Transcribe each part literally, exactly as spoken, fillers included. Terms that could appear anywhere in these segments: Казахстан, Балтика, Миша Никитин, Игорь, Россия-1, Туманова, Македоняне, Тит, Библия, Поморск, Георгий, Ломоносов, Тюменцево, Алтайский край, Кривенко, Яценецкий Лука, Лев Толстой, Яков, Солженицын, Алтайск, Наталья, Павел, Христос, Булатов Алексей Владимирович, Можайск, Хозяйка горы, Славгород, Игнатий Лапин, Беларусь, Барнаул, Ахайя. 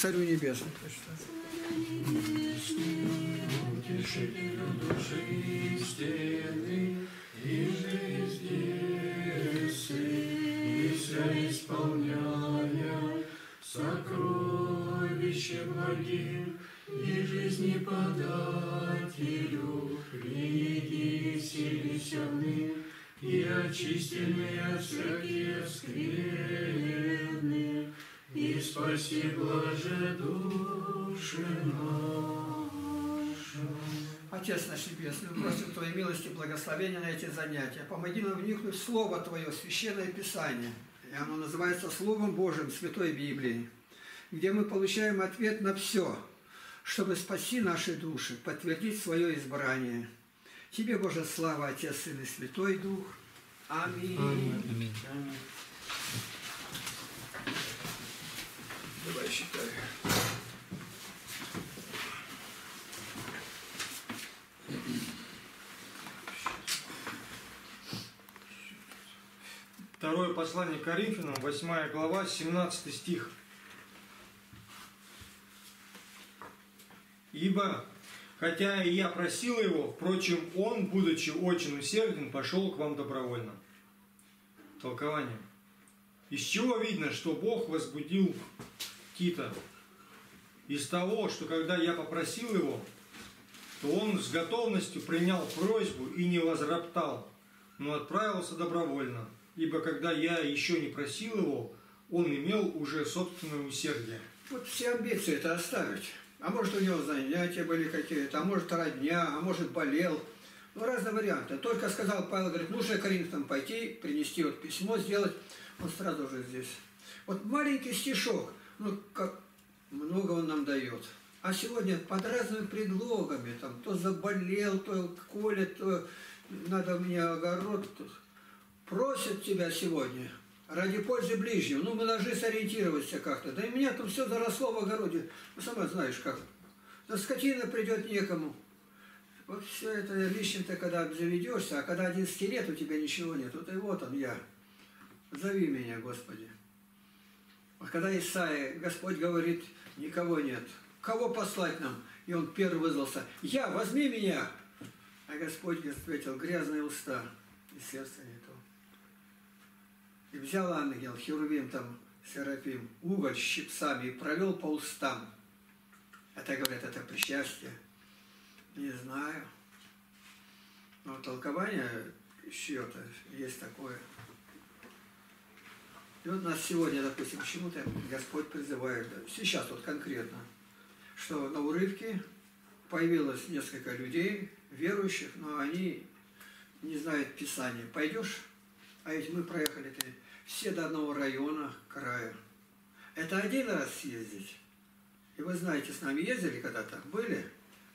Царю Небесному. Исполняя сокровище благим и жизнеподателю, книги вселесяны и очистены от всяких скверны, и спаси блаже души наша. Отец наш Небесный, просим Твоей милости и благословения на эти занятия. Помоги нам вникнуть в Слово Твое, Священное Писание. И оно называется Словом Божьим, Святой Библии, где мы получаем ответ на все, чтобы спасти наши души, подтвердить свое избрание. Тебе, Боже, слава, Отец, Сын и Святой Дух. Аминь. Аминь. Аминь. Аминь. Давай считай. Второе послание к Коринфянам, восьмая глава, семнадцатый стих. «Ибо, хотя и я просила его, впрочем, он, будучи очень усерден, пошел к вам добровольно». Толкование. Из чего видно, что Бог возбудил Тита? Из того, что когда я попросил его, то он с готовностью принял просьбу и не возроптал, но отправился добровольно. Ибо когда я еще не просил его, он имел уже собственное усердие. Вот все амбиции это оставить. А может, у него занятия были какие-то, а может, родня, а может, болел. Ну, разные варианты. Только сказал Павел, говорит, лучше Коринфянам пойти, принести вот письмо, сделать. Он сразу же здесь. Вот маленький стишок, ну, как много он нам дает. А сегодня под разными предлогами, там, то заболел, то колет, то надо мне огород. Просят тебя сегодня ради пользы ближнего. Ну, мы должны сориентироваться как-то. Да и меня там все заросло в огороде. Ну, сама знаешь как. Да скотина придет некому. Вот все это лишним-то, когда обзаведешься, а когда одиннадцати лет у тебя ничего нет. Вот и вот он я. Зови меня, Господи. Вот когда Исаия, Господь говорит, никого нет. Кого послать нам? И он первый вызвался. Я, возьми меня. А Господь ответил, грязные уста и сердце не то. И взял ангел, херувим там, серафим, уголь с щипцами и провел по устам. Это, говорят, это причастие. Не знаю. Но толкование еще-то есть такое. И вот нас сегодня, допустим, к чему-то Господь призывает. Сейчас вот конкретно, что на урывке появилось несколько людей, верующих, но они не знают Писания. Пойдешь? А ведь мы проехали-то все до одного района, края. Это один раз съездить. И вы знаете, с нами ездили когда-то, были?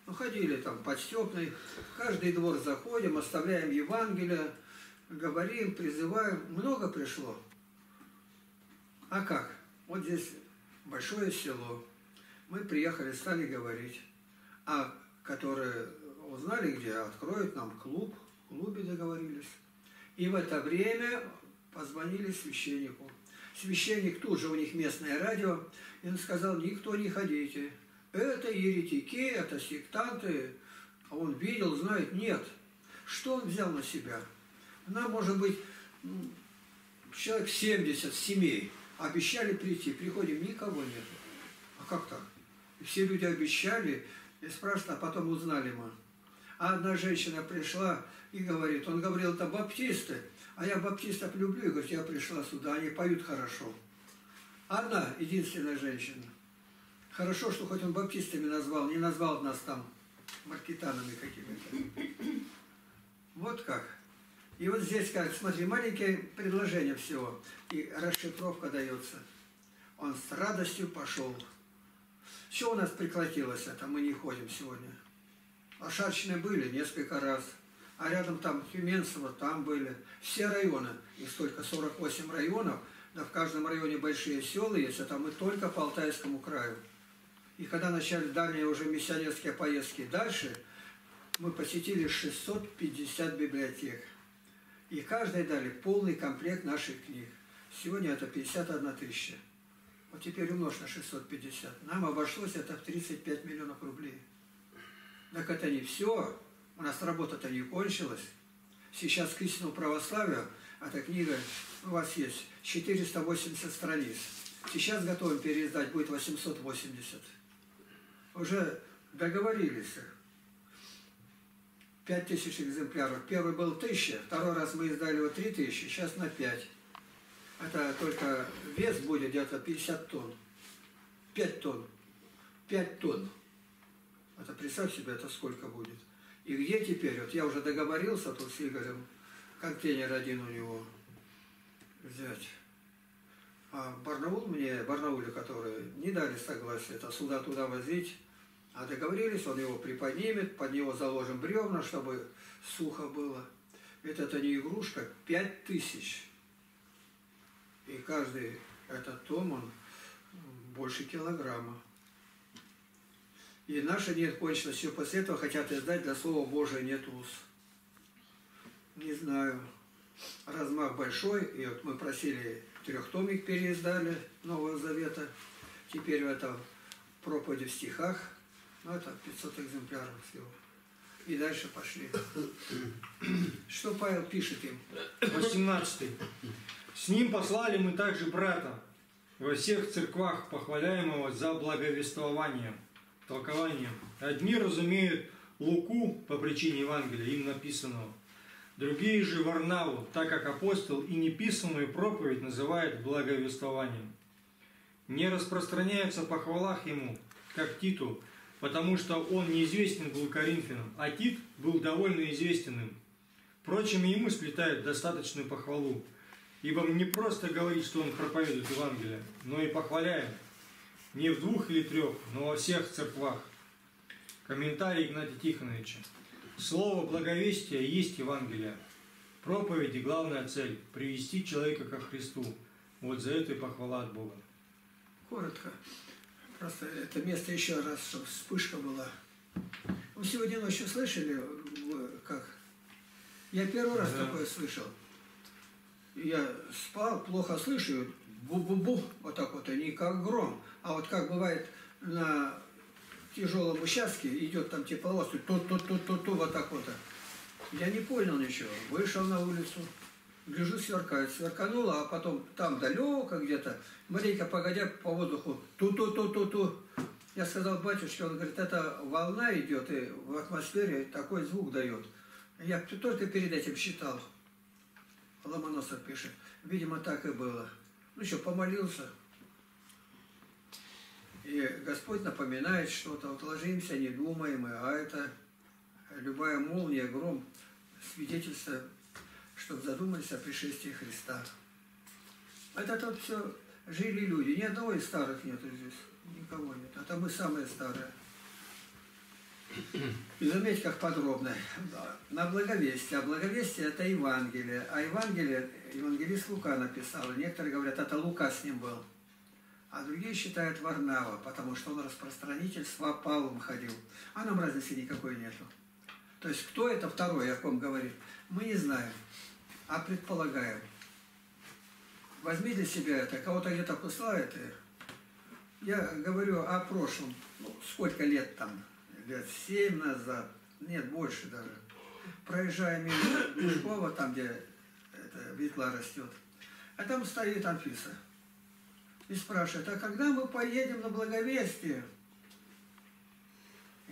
Ну, ходили там подстепный, в каждый двор заходим, оставляем Евангелие, говорим, призываем. Много пришло. А как? Вот здесь большое село. Мы приехали, стали говорить. А которые узнали, где откроют нам клуб, в клубе договорились. И в это время позвонили священнику. Священник тут же, у них местное радио, и он сказал, никто не ходите. Это еретики, это сектанты. А он видел, знает, нет. Что он взял на себя? Нам, может быть, человек семьдесят семей. Обещали прийти, приходим, никого нет. А как так? И все люди обещали, и спрашивают, а потом узнали мы. А одна женщина пришла и говорит, он говорил, это баптисты, а я баптистов люблю, и говорит, я пришла сюда, они поют хорошо. Одна, единственная женщина. Хорошо, что хоть он баптистами назвал, не назвал нас там маркетанами какими-то. Вот как. И вот здесь, как, смотри, маленькие предложения всего, и расшифровка дается. Он с радостью пошел. Все у нас прекратилось это, мы не ходим сегодня. Шарчные были несколько раз, а рядом там Тюменцево, там были все районы, их только сорок восемь районов, да в каждом районе большие села есть, а там и только по Алтайскому краю. И когда начали дальние уже миссионерские поездки дальше, мы посетили шестьсот пятьдесят библиотек, и каждой дали полный комплект наших книг. Сегодня это пятьдесят одна тысяча. Вот теперь умножь на шестьсот пятьдесят. Нам обошлось это в тридцать пять миллионов рублей. Так это не все. У нас работа-то не кончилась. Сейчас к истинному православию, эта книга у вас есть, четыреста восемьдесят страниц. Сейчас готовим переиздать, будет восемьсот восемьдесят. Уже договорились. пять тысяч экземпляров. Первый был тысяча, второй раз мы издали его три тысячи, сейчас на пять. Это только вес будет где-то пятьдесят тонн. пять тонн. пять тонн. Это представь себе, это сколько будет. И где теперь? Вот я уже договорился тут с Игорем, контейнер один у него взять. А Барнаул мне, Барнауле, которые не дали согласия, это сюда туда возить. А договорились, он его приподнимет, под него заложим бревна, чтобы сухо было. Ведь это не игрушка, пять тысяч. И каждый этот том, он больше килограмма. И наша нет кончилось, все после этого хотят издать для Слова Божия нет уз. Не знаю. Размах большой, и вот мы просили трехтомик переиздали Нового Завета. Теперь в этом проповеди в стихах. Ну, это пятьсот экземпляров всего. И дальше пошли. Что Павел пишет им? восемнадцатый. С ним послали мы также брата во всех церквах, похваляемого за благовествованием, толкованием. Одни разумеют Луку по причине Евангелия, им написанного. Другие же Варнаву, так как апостол и неписанную проповедь называют благовествованием. Не распространяются похвалах ему, как Титу, потому что он неизвестен был Коринфянам, а Тит был довольно известен им. Впрочем, ему сплетают достаточную похвалу, ибо не просто говорит, что он проповедует Евангелие, но и похваляет. Не в двух или трех, но во всех церквах. Комментарий Игнатия Тихоновича. Слово благовестия есть Евангелие. Проповеди главная цель – привести человека ко Христу. Вот за это и похвала от Бога. Коротко. Просто это место еще раз, чтобы вспышка была. Вы сегодня ночью слышали, как? Я первый раз да. такое слышал. Я спал, плохо слышу, бу-бу-бу, вот так вот, и не как гром. А вот как бывает на тяжелом участке, идет там тепловоз, то-то-то-то-то, вот так вот. Я не понял ничего. Вышел на улицу, гляжу, сверкает, сверкануло, а потом там далеко где-то, маленько погодя по воздуху, ту-ту-ту-ту-ту. Я сказал батюшке, он говорит, это волна идет, и в атмосфере такой звук дает. Я только перед этим считал. Ломоносов пишет. Видимо, так и было. Ну что, помолился. И Господь напоминает что-то. Вот ложимся, не думаем. А это любая молния, гром, свидетельство, чтобы задумались о пришествии Христа. Это тут все жили люди. Ни одного из старых нету здесь. Никого нет. А там мы самые старые. И заметь, как подробно. Да. На благовестие. А благовестие – это Евангелие. А Евангелие, евангелист Лука написал. И некоторые говорят, это Лука с ним был. А другие считают Варнава, потому что он распространитель, с Павлом ходил. А нам разницы никакой нету. То есть, кто это второй, о ком говорит, мы не знаем, а предполагаем. Возьми для себя это. Кого-то где-то посылает. Я говорю о прошлом. Ну, сколько лет там? Лет семь назад, нет, больше даже. Проезжая мимо Пушкова, там, где эта ветла растет, а там стоит Анфиса. И спрашивает, а когда мы поедем на благовестие?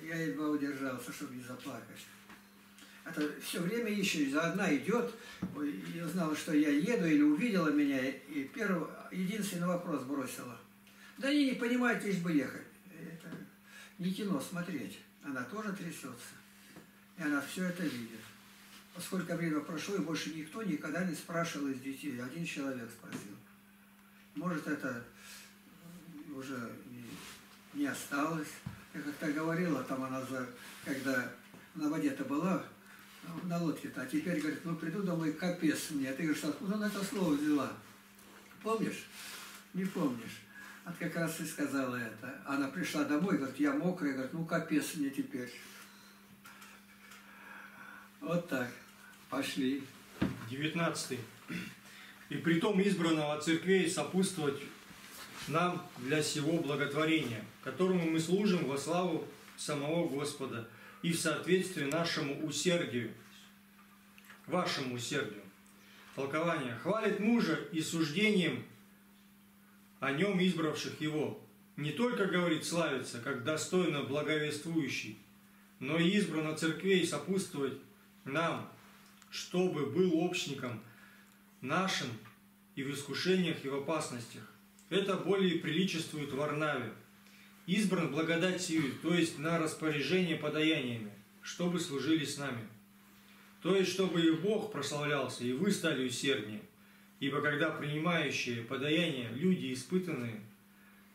Я едва удержался, чтобы не заплакать. Это все время ищет, одна идет, и узнала, что я еду, или увидела меня, и первый, единственный вопрос бросила. Да они не понимают, лишь бы ехать. Это... не кино смотреть, она тоже трясется, и она все это видит. Поскольку время прошло, и больше никто никогда не спрашивал из детей, один человек спросил. Может, это уже не осталось. Я как-то говорила, там она, за, когда на воде-то была, на лодке-то, а теперь говорит, ну приду домой, капец мне. Ты говоришь, откуда она это слово взяла? Помнишь? Не помнишь. Она как раз и сказала это. Она пришла домой, говорит, я мокрая, говорит, ну капец мне теперь. Вот так. Пошли. девятнадцатый. И притом избранного от церквей сопутствовать нам для сего благотворения, которому мы служим во славу самого Господа и в соответствии нашему усердию, вашему усердию. Толкование. Хвалит мужа и суждением о нем избравших его. Не только, говорит, славится, как достойно благовествующий, но и избрано церквей сопутствовать нам, чтобы был общником нашим и в искушениях, и в опасностях. Это более приличествует Варнаве. Избран благодать сию, то есть на распоряжение подаяниями, чтобы служили с нами. То есть, чтобы и Бог прославлялся, и вы стали усерднее. Ибо когда принимающие подаяния люди испытанные,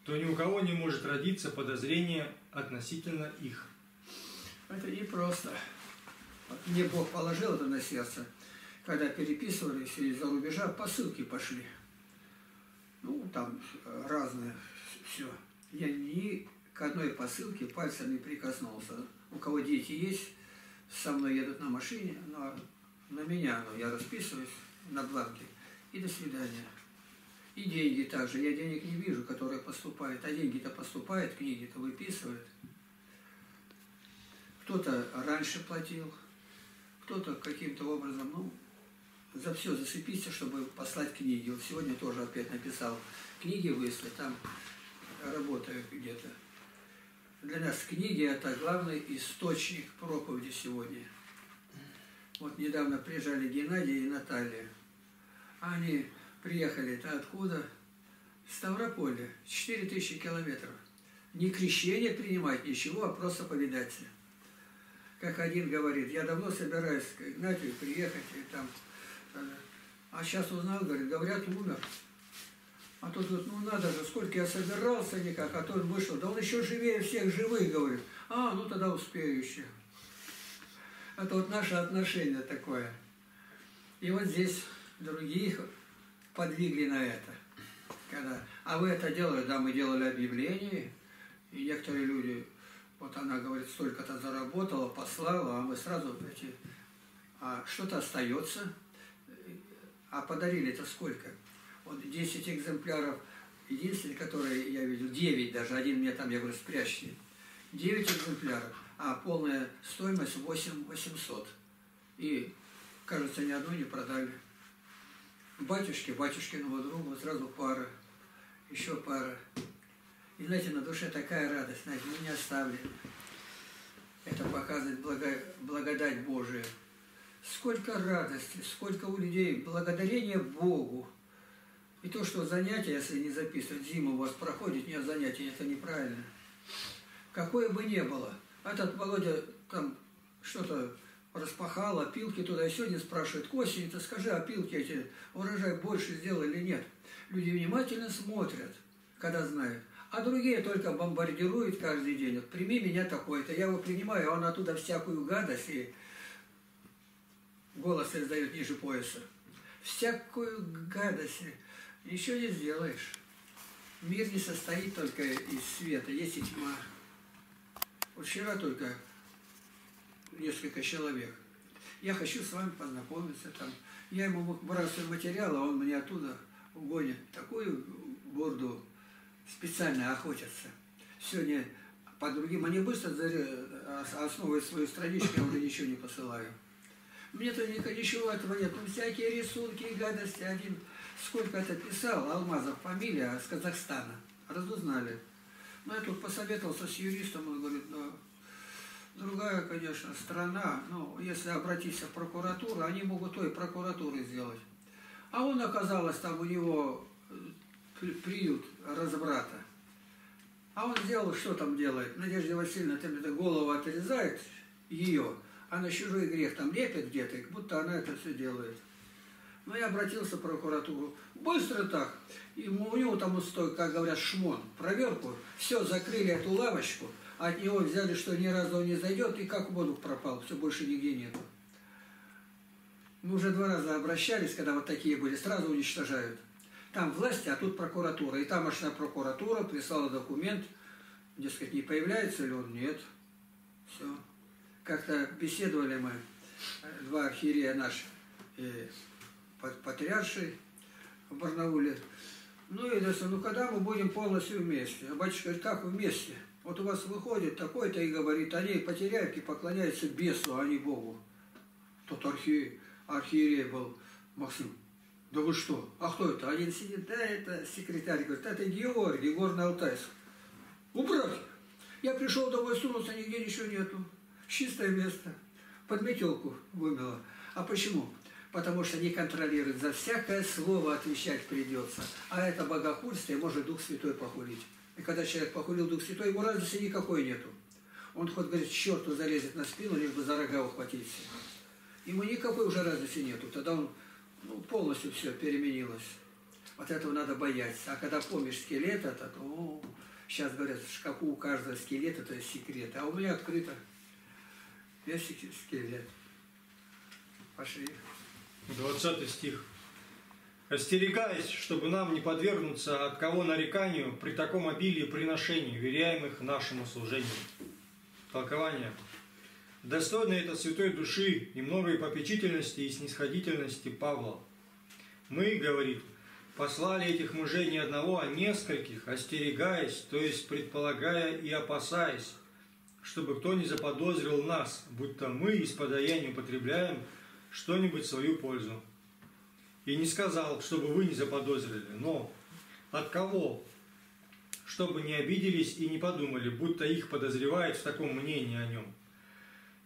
то ни у кого не может родиться подозрение относительно их. Это не просто. Мне Бог положил это на сердце, когда переписывались из-за рубежа, посылки пошли. Ну, там разное все. Я ни к одной посылке пальцем не прикоснулся. У кого дети есть, со мной едут на машине, но на меня, но я расписываюсь на бланке. И до свидания. И деньги также. Я денег не вижу, которые поступают. А деньги-то поступают, книги-то выписывают. Кто-то раньше платил, кто-то каким-то образом, ну, за все зацепиться, чтобы послать книги. Вот сегодня тоже опять написал книги выслать, там работаю где-то. Для нас книги – это главный источник проповеди сегодня. Вот недавно приезжали Геннадий и Наталья. Они приехали-то откуда? Ставрополье, четыре тысячи километров. Не крещение принимать, ничего, а просто повидаться. Как один говорит, я давно собираюсь к Игнатию приехать, и там, а сейчас узнал, говорит, говорят, умер. А тут, вот, ну надо же, сколько я собирался никак, а то он вышел, да он еще живее всех живых, говорит. А, ну тогда успею еще. Это вот наше отношение такое. И вот здесь других подвигли на это. Когда, а вы это делали, да, мы делали объявление, и некоторые люди... Вот она говорит, столько-то заработала, послала, а мы сразу эти, а что-то остается, а подарили-то сколько? Вот десять экземпляров, единственные, которые я видел, девять даже, один мне там, я говорю, спрячьте. девять экземпляров, а полная стоимость восемь тысяч восемьсот. И, кажется, ни одну не продали. Батюшке, батюшкиному другу сразу пара, еще пара. И знаете, на душе такая радость, знаете, мы не оставлены. Это показывает благо... благодать Божия. Сколько радости, сколько у людей благодарения Богу. И то, что занятия, если не записывать, зиму у вас проходит, нет занятий, это неправильно. Какое бы ни было. Этот Володя там что-то распахал, опилки туда, и сегодня спрашивает, к осени-то скажи, опилки эти, урожай больше сделал или нет. Люди внимательно смотрят, когда знают. А другие только бомбардируют каждый день. Вот, прими меня такой-то, я его принимаю, а он оттуда всякую гадость и голос издает ниже пояса. Всякую гадость. Ничего не сделаешь. Мир не состоит только из света, есть и тьма. Вот вчера только несколько человек. Я хочу с вами познакомиться. Там. Я ему бросаю материал, а он мне оттуда угонит такую горду. Специально охотятся. Сегодня по другим, они быстро основывают свою страничку, я уже ничего не посылаю. Мне-то ничего этого нет. Ну, всякие рисунки и гадости. Один сколько это писал, Алмазов, фамилия, а с Казахстана. Разузнали. Но я тут посоветовался с юристом, он говорит, ну, другая, конечно, страна, но если обратиться в прокуратуру, они могут той прокуратуры сделать. А он, оказалось, там у него... приют разврата. А он сделал, что там делает? Надежда Васильевна там это голову отрезает ее, а на чужой грех там лепит где-то, как будто она это все делает. Но я обратился в прокуратуру. Быстро так. И у него там, как говорят, шмон, проверку. Все, закрыли эту лавочку, от него взяли, что ни разу он не зайдет, и как в воду пропал. Все, больше нигде нету. Мы уже два раза обращались, когда вот такие были, сразу уничтожают. Там власти, а тут прокуратура. И тамошная прокуратура прислала документ, дескать, не появляется ли он, нет. Все. Как-то беседовали мы, два архиерея наши, патриарши в Барнауле, Ну и ну когда мы будем полностью вместе? А батюшка говорит, как вместе? Вот у вас выходит такой-то и говорит, они потеряют и поклоняются бесу, а не Богу. Тот архи... архиерей был Максим. Да вы что? А кто это? Один сидит, да, это секретарь. Говорит, это Георгий, горный Алтайск. Убрать! Я пришел домой, сунулся, нигде ничего нету. Чистое место. Под метелку вымело. А почему? Потому что не контролирует. За всякое слово отвечать придется. А это богохульство, и может Дух Святой похулить. И когда человек похулил Дух Святой, ему разницы никакой нету. Он хоть, говорит, черту залезет на спину, лишь бы за рога ухватиться. Ему никакой уже разницы нету. Тогда он ну, полностью все переменилось. От этого надо бояться. А когда помнишь скелет этот, о, сейчас говорят, в шкафу у каждого скелета, это секрет. А у меня открыто. Есть скелет. Пошли. двадцатый стих. «Остерегаясь, чтобы нам не подвергнуться от кого нареканию при таком обилии приношений, веряемых нашему служению». Толкование. Достойно это святой души и многое попечительности и снисходительности Павла. Мы, говорит, послали этих мужей не одного, а нескольких, остерегаясь, то есть предполагая и опасаясь, чтобы кто не заподозрил нас, будто мы из подаяния употребляем что-нибудь в свою пользу. И не сказал, чтобы вы не заподозрили, но от кого, чтобы не обиделись и не подумали, будто их подозревают в таком мнении о нем.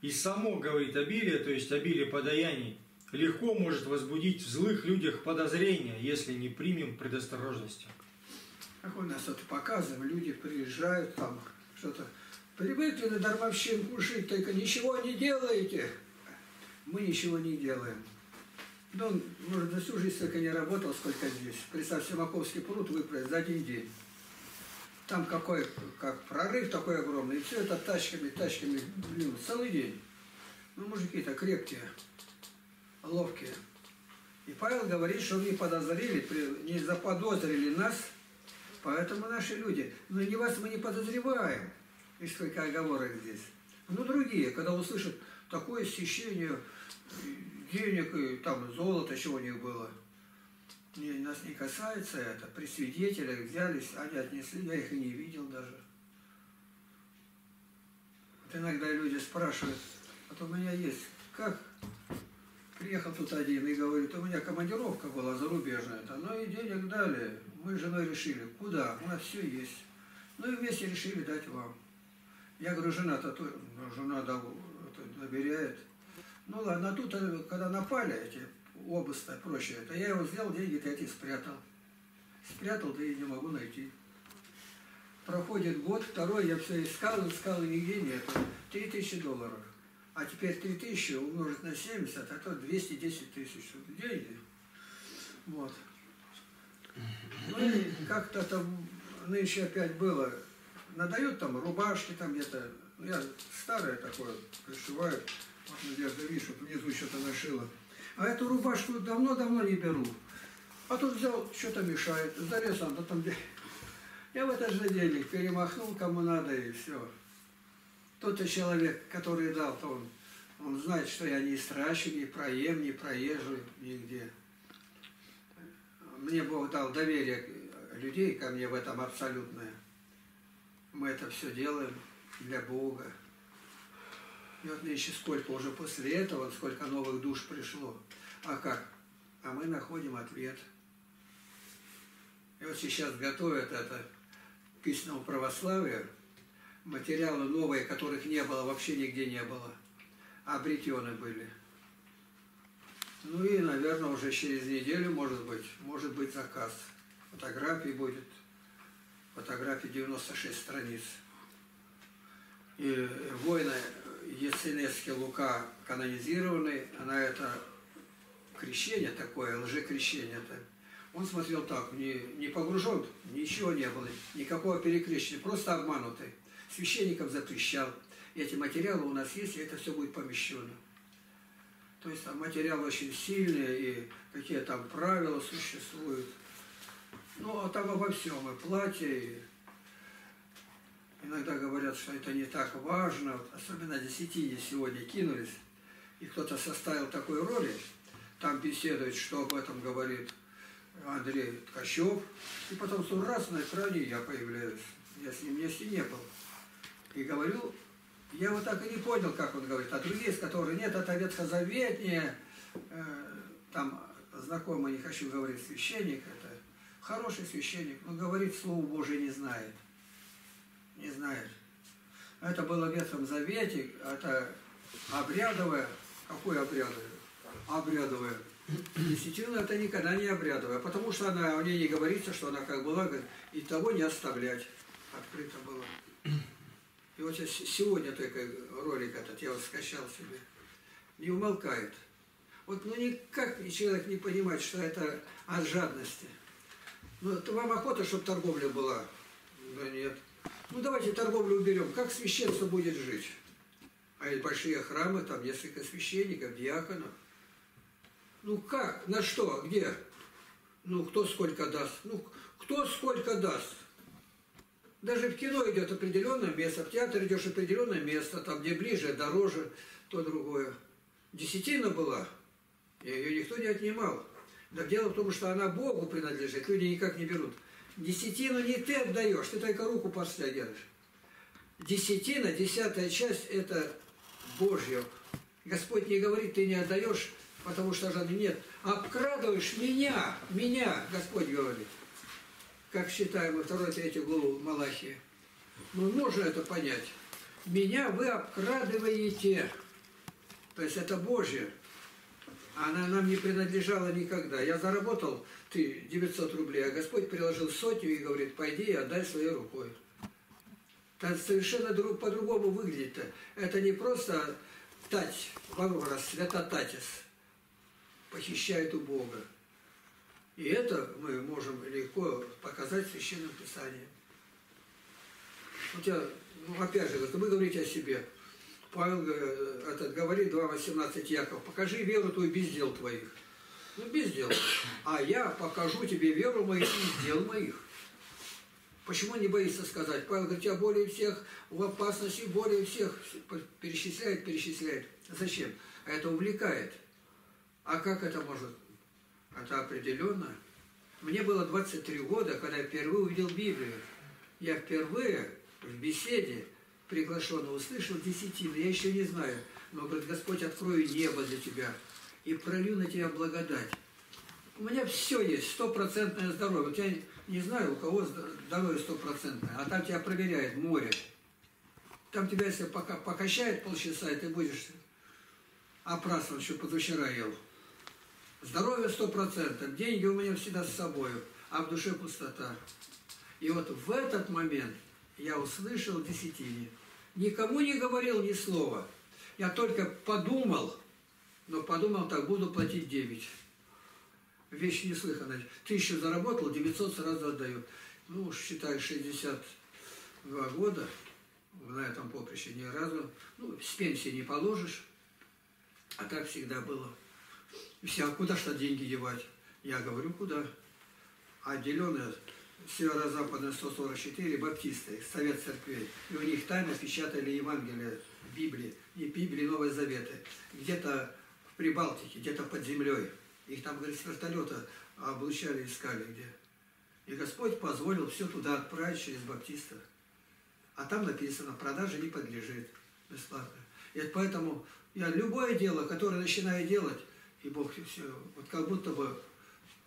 И само, говорит, обилие, то есть обилие подаяний, легко может возбудить в злых людях подозрения, если не примем предосторожности. Как у нас вот показываем, люди приезжают там, что-то привыкли на дармовщину кушать, только ничего не делаете. Мы ничего не делаем. Да он, может, на всю жизнь столько не работал, сколько здесь. Представьте, Маковский пруд выправил за один день. Там какой, как прорыв такой огромный, и все это тачками, тачками, блин, целый день. Ну, мужики-то крепкие, ловкие. И Павел говорит, что не подозрели, не заподозрили нас, поэтому наши люди. Но не вас мы не подозреваем. И сколько оговорок здесь. Ну, другие, когда услышат такое стечение денег и там золото, чего у них было. Не, нас не касается это. При свидетелях взялись, они отнесли, я их и не видел даже. Вот иногда люди спрашивают, вот у меня есть, как? Приехал тут один и говорит, у меня командировка была зарубежная, там, ну и денег дали, мы с женой решили, куда, у нас все есть. Ну и вместе решили дать вам. Я говорю, жена-то, жена доверяет. Ну ладно, а тут, когда напали эти, обыск-то, прочее, то я его взял, деньги-то эти спрятал. Спрятал, да и не могу найти. Проходит год, второй, я все искал, искал, и нигде нет. три тысячи долларов. А теперь три тысячи умножить на семьдесят, а то двести десять тысяч. Деньги. Вот. Ну и как-то там нынче опять было. Надают там рубашки там где-то. Я старое такое пришиваю. Вот Надежда, видишь, вот внизу что-то нашила. А эту рубашку давно-давно не беру. А тут взял, что-то мешает. Залез, а там... Я в этот же денег перемахнул, кому надо, и все. Тот-то человек, который дал, то он, он знает, что я не стращу, не проем, не проезжу нигде. Мне Бог дал доверие людей ко мне в этом абсолютное. Мы это все делаем для Бога. И вот еще сколько уже после этого, сколько новых душ пришло. А как? А мы находим ответ. И вот сейчас готовят это к истинному православию, материалы новые, которых не было, вообще нигде не было. Обретены были. Ну и, наверное, уже через неделю, может быть, может быть заказ. Фотографий будет. Фотографии девяносто шесть страниц. И войны... Яценецкий Лука канонизированный, на это крещение такое, лжекрещение-то, он смотрел так, не, не погружен, ничего не было, никакого перекрещения, просто обманутый. Священникам запрещал. Эти материалы у нас есть, и это все будет помещено. То есть там материалы очень сильные, и какие там правила существуют. Ну, а там обо всем, и платье, и... Иногда говорят, что это не так важно, особенно десятине сегодня кинулись, и кто-то составил такой ролик, там беседует, что об этом говорит Андрей Ткачев. И потом раз на экране я появляюсь. Я с ним вместе не был. И говорю, я вот так и не понял, как он говорит. А другие, с которых нет, это ветхозаветнее, э, там знакомый, не хочу говорить, священник, это хороший священник, но говорит, слово Божие не знает. Не знает. Это было в Ветхом Завете, это обрядовое. Какое обрядовое? Обрядовое. Десятина это никогда не обрядовая, потому что она, у нее не говорится, что она как была, говорит, и того не оставлять. Открыто было. И вот сегодня только ролик этот, я вот скачал себе, не умолкает. Вот ну никак человек не понимает, что это от жадности. Ну, это вам охота, чтобы торговля была? Да нет. Ну давайте торговлю уберем, как священство будет жить? А ведь большие храмы, там несколько священников, диаконов. Ну как? На что? Где? Ну кто сколько даст? Ну кто сколько даст? Даже в кино идет определенное место, в театр идешь определенное место, там где ближе, дороже, то другое. Десятина была, ее никто не отнимал. Да дело в том, что она Богу принадлежит, люди никак не берут. Десятину не ты отдаешь, ты только руку после держишь. Десятина, десятая часть, это Божье. Господь не говорит, ты не отдаешь, потому что жадный нет. Обкрадываешь меня, меня, Господь говорит. Как считаем во второй, третью главу Малахии. Ну, можно это понять. Меня вы обкрадываете. То есть это Божье. Она нам не принадлежала никогда. Я заработал ты девятьсот рублей, а Господь приложил сотню и говорит, пойди и отдай своей рукой. Это совершенно по-другому выглядит. Это не просто тать, варвара, святотатис. Похищает у Бога. И это мы можем легко показать в Священном Писании. Вот я, ну, опять же, вы говорите о себе. Павел этот, говорит, два восемнадцать Яков, покажи веру твою без дел твоих. Ну, без дел. А я покажу тебе веру моих и дел моих. Почему не боится сказать? Павел говорит, я более всех в опасности, более всех. Перечисляет, перечисляет. Зачем? Это увлекает. А как это может? Это определенно. Мне было двадцать три года, когда я впервые увидел Библию. Я впервые в беседе приглашенного услышал десятину. Я еще не знаю. Но, говорит, Господь, открою небо для тебя и пролью на тебя благодать. У меня все есть, стопроцентное здоровье. Вот я не знаю, у кого здоровье стопроцентное, а там тебя проверяет море. Там тебя, если пока покачает полчаса, и ты будешь опрасыван, что позавчера ел. Здоровье сто процентов, деньги у меня всегда с собой, а в душе пустота. И вот в этот момент я услышал десятине. Никому не говорил ни слова. Я только подумал, но подумал так, буду платить девять. Вещь неслыханная. Тысячу заработал, девятьсот сразу отдает. Ну, считай, шестьдесят два года на этом поприще ни разу. Ну, с пенсии не положишь, а так всегда было. Все, а куда что деньги девать? Я говорю, куда? Отделенная северо-западная сто сорок четыре баптисты, совет церквей. И у них тайно печатали Евангелие, Библии, и Библии Новые Заветы. Где-то в Прибалтике, где-то под землей. Их там, говорит, с вертолета облучали, искали где. И Господь позволил все туда отправить через баптистов. А там написано, продаже не подлежит. Бесплатно. И поэтому я любое дело, которое начинаю делать, и Бог все, вот как будто бы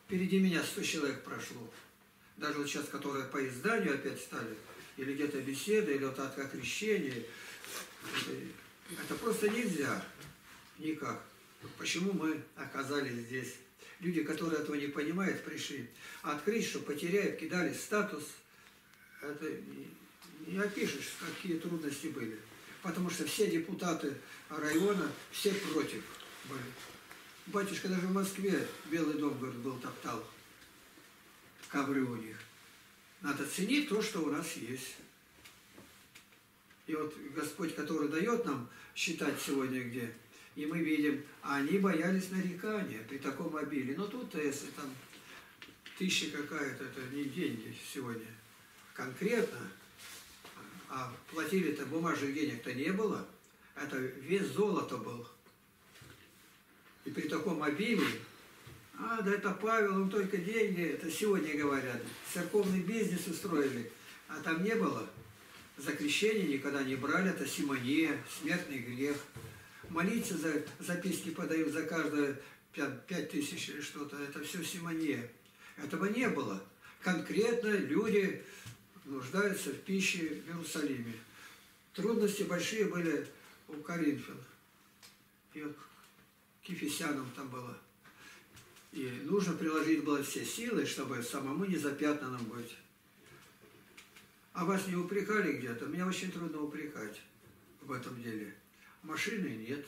впереди меня сто человек прошло. Даже вот сейчас, которые по изданию опять стали, или где-то беседы, или вот от крещения. Это, это просто нельзя. Никак. Почему мы оказались здесь? Люди, которые этого не понимают, пришли. Открыть, что потеряют, кидали статус, это не опишешь, какие трудности были. Потому что все депутаты района, все против были. Батюшка даже в Москве, Белый дом, говорит, был, топтал ковры у них. Надо ценить то, что у нас есть. И вот Господь, который дает нам считать сегодня где, и мы видим, они боялись нарекания при таком обилии. Но тут, если там тысяча какая-то, это не деньги сегодня конкретно, а платили-то бумажных денег-то не было, это вес золота был. И при таком обилии А, да это Павел, он только деньги, это сегодня говорят, церковный бизнес устроили, а там не было. За крещение никогда не брали, это симония, смертный грех. Молиться за записки подают за каждое пять тысяч или что-то, это все симония. Этого не было. Конкретно люди нуждаются в пище в Иерусалиме. Трудности большие были у коринфян. И вот к ефесянам там было. И нужно приложить было все силы, чтобы самому не запятнанным быть. А вас не упрекали где-то? Меня очень трудно упрекать в этом деле. Машины нет.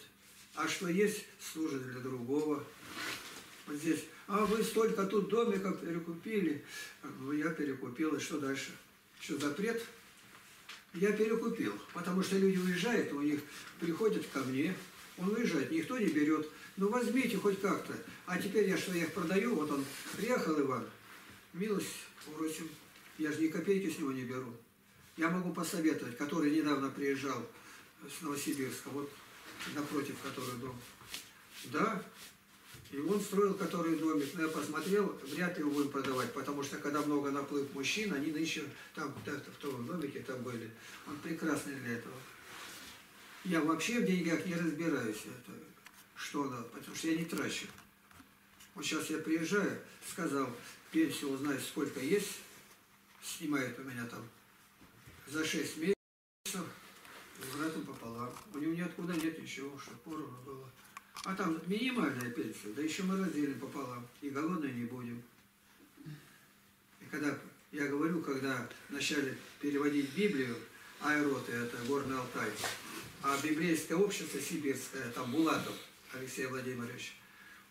А что есть, служит для другого. Вот здесь. А вы столько тут домиков перекупили. Ну, я перекупил. И что дальше? Что, запрет? Я перекупил. Потому что люди уезжают, у них приходят ко мне. Он уезжает, никто не берет. Ну, возьмите хоть как-то. А теперь я что, я их продаю? Вот он приехал, Иван. Милость просим. Я же ни копейки с него не беру. Я могу посоветовать, который недавно приезжал с Новосибирска, вот напротив которого дом. Да, и он строил который домик, но я посмотрел, вряд ли его будем продавать, потому что когда много наплыв мужчин, они еще там, в том домике там были. Он прекрасный для этого. Я вообще в деньгах не разбираюсь, это, что надо, потому что я не трачу. Вот сейчас я приезжаю, сказал, пенсию узнаю, сколько есть, снимает у меня там за шесть месяцев. Братом пополам. У него ниоткуда нет ничего, что поровну было. А там минимальная пенсия, да еще мы разделим пополам. И голодные не будем. И когда, я говорю, когда вначале переводить Библию, Айроты, это Горный Алтай, а библейское общество сибирское, там Булатов Алексей Владимирович,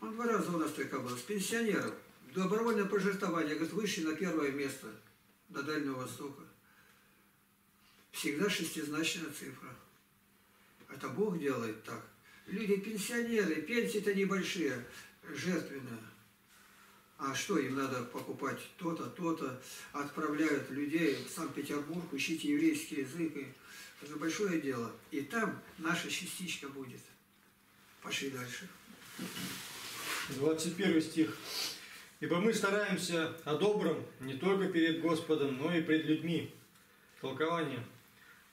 он два раза у нас только был, с пенсионером. Добровольное пожертвование, говорит, вышли на первое место до Дальнего Востока. Всегда шестизначная цифра. Это Бог делает так. Люди пенсионеры, пенсии-то небольшие, жертвенные. А что, им надо покупать то-то, то-то. Отправляют людей в Санкт-Петербург учить еврейский язык. Это большое дело. И там наша частичка будет. Пошли дальше. двадцать первый стих. Ибо мы стараемся о добром не только перед Господом, но и пред людьми. Толкование.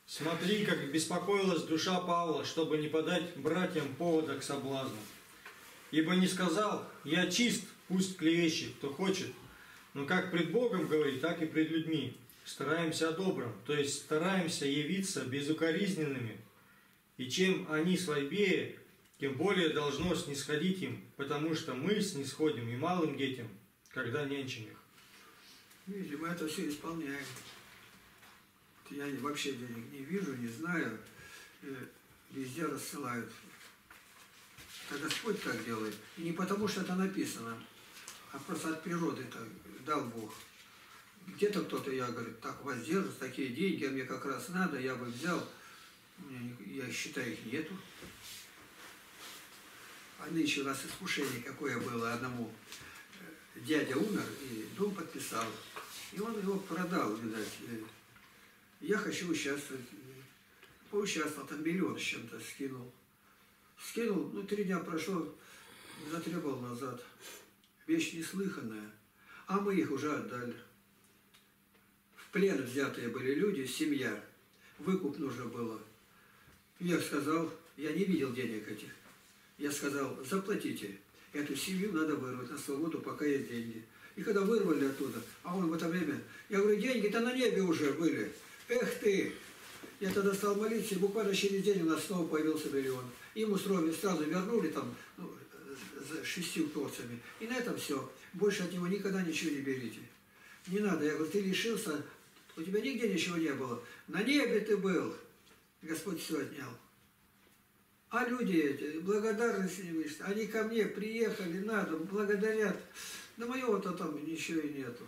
Смотри, как беспокоилась душа Павла, чтобы не подать братьям повода к соблазну. Ибо не сказал, я чист, пусть клевещет, кто хочет. Но как пред Богом говорит, так и пред людьми. Стараемся о добром, то есть стараемся явиться безукоризненными. И чем они слабее, тем более должно снисходить им, потому что мы снисходим и малым детям, когда нянчим их. Видимо, это все исполняем. Я вообще денег не вижу, не знаю, везде рассылают. Это Господь так делает. И не потому, что это написано, а просто от природы это дал Бог. Где-то кто-то, я говорю, так воздержусь, такие деньги, а мне как раз надо, я бы взял. Я считаю, их нету. А нынче у нас искушение какое было одному. Дядя умер, и дом подписал. И он его продал, видать. Я хочу участвовать. Поучаствовал, там миллион с чем-то скинул. Скинул, ну, три дня прошло, затребовал назад. Вещь неслыханная. А мы их уже отдали. В плен взятые были люди, семья. Выкуп нужно было. Я сказал, я не видел денег этих. Я сказал, заплатите. Эту семью надо вырвать на свободу, пока есть деньги. И когда вырвали оттуда, а он в это время... Я говорю, деньги-то на небе уже были. Эх ты! Я тогда стал молиться, и буквально через день у нас снова появился миллион. Им устроили, сразу вернули там ну, за шестью торцами. И на этом все. Больше от него никогда ничего не берите. Не надо. Я говорю, ты лишился, у тебя нигде ничего не было. На небе ты был. Господь все отнял. А люди эти, благодарность им, они ко мне приехали на дом, благодарят. Да моего-то там ничего и нету.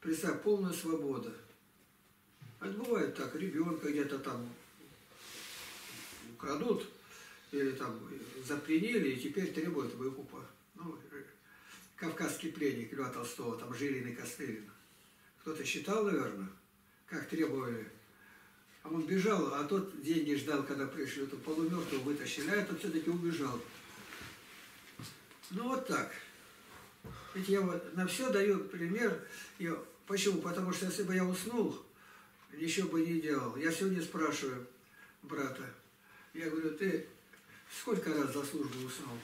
Представь, полная свобода. А бывает так, ребенка где-то там украдут, или там запленили, и теперь требуют выкупа. Ну, кавказский пленник Льва Толстого, там Жилин и Костылин. Кто-то считал, наверное, как требовали. А он бежал, а тот деньги ждал, когда пришли, то полумертвого вытащили, а этот все-таки убежал. Ну вот так. Ведь я вот на все даю пример. Я, почему? Потому что если бы я уснул, ничего бы не делал. Я сегодня спрашиваю брата. Я говорю, ты сколько раз за службу уснул?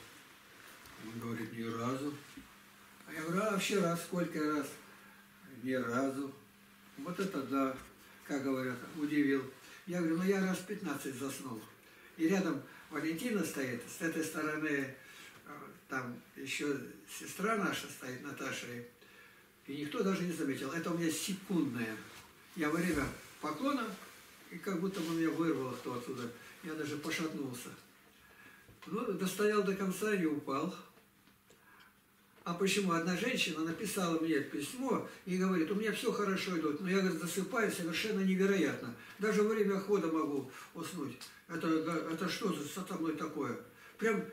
Он говорит, ни разу. А я говорю, а вообще раз сколько раз? Ни разу. Вот это да, как говорят, удивил. Я говорю, ну я раз пятнадцать заснул. И рядом Валентина стоит, с этой стороны там еще сестра наша стоит, Наташа. И никто даже не заметил. Это у меня секундное. Я во время поклона, и как будто бы меня вырвало кто отсюда. Я даже пошатнулся. Ну, достоял до конца и не упал. А почему? Одна женщина написала мне письмо и говорит, у меня все хорошо идет, но я, говорит, засыпаю совершенно невероятно. Даже во время хода могу уснуть. Это, это что за со мной такое? Прям,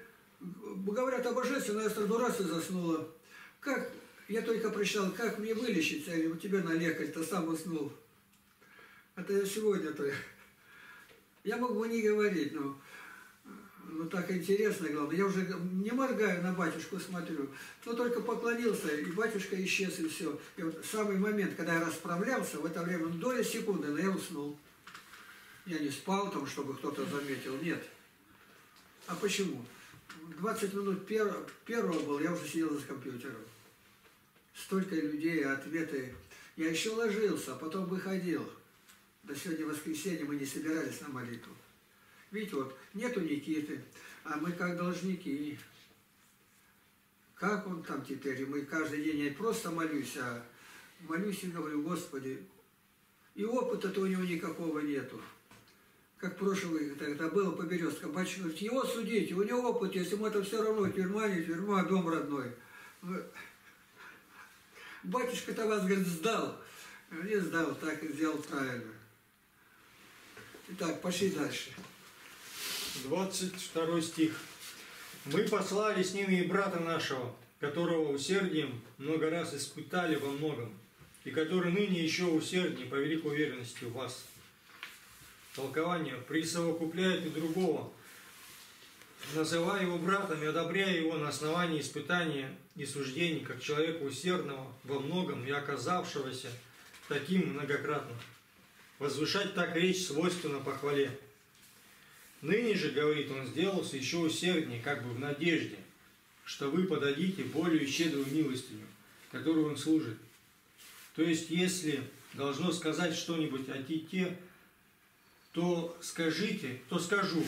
говорят о божестве, но я сразу раз и заснула. Как? Я только прочитал, как мне вылечиться? Я говорю, у тебя на лекарь-то сам уснул. Это я сегодня-то. Я мог бы не говорить, но... Ну так интересно, главное. Я уже не моргаю, на батюшку смотрю. Но только поклонился, и батюшка исчез, и все. И вот самый момент, когда я расправлялся, в это время, ну, доля секунды, но я уснул. Я не спал там, чтобы кто-то заметил. Нет. А почему? двадцать минут первого, первого был, я уже сидел за компьютером. Столько людей, ответы. Я еще ложился, а потом выходил. До сегодня воскресенье мы не собирались на молитву. Видите, вот, нету Никиты, а мы как должники. Как он там теперь? И мы каждый день, я просто молюсь, а молюсь и говорю, Господи. И опыта-то у него никакого нету. Как прошлый тогда было по березкам. Батюшка говорит, его судите, у него опыт, если ему это все равно, тюрьма, не тюрьма, дом родной. Батюшка-то вас, говорит, сдал. Не сдал, так и сделал правильно. Итак, пошли дальше. двадцать второй стих. «Мы послали с ними и брата нашего, которого усердием много раз испытали во многом, и который ныне еще усерднее по великой уверенности у вас». Толкование присовокупляет и другого, называя его братом и одобряя его на основании испытания и суждений, как человека усердного во многом и оказавшегося таким многократно. Возвышать так речь свойственно похвале. Ныне же, говорит, он сделался еще усерднее, как бы в надежде, что вы подадите более щедрую милостыню, которую он служит. То есть, если должно сказать что-нибудь о Тите, то скажите, то скажу,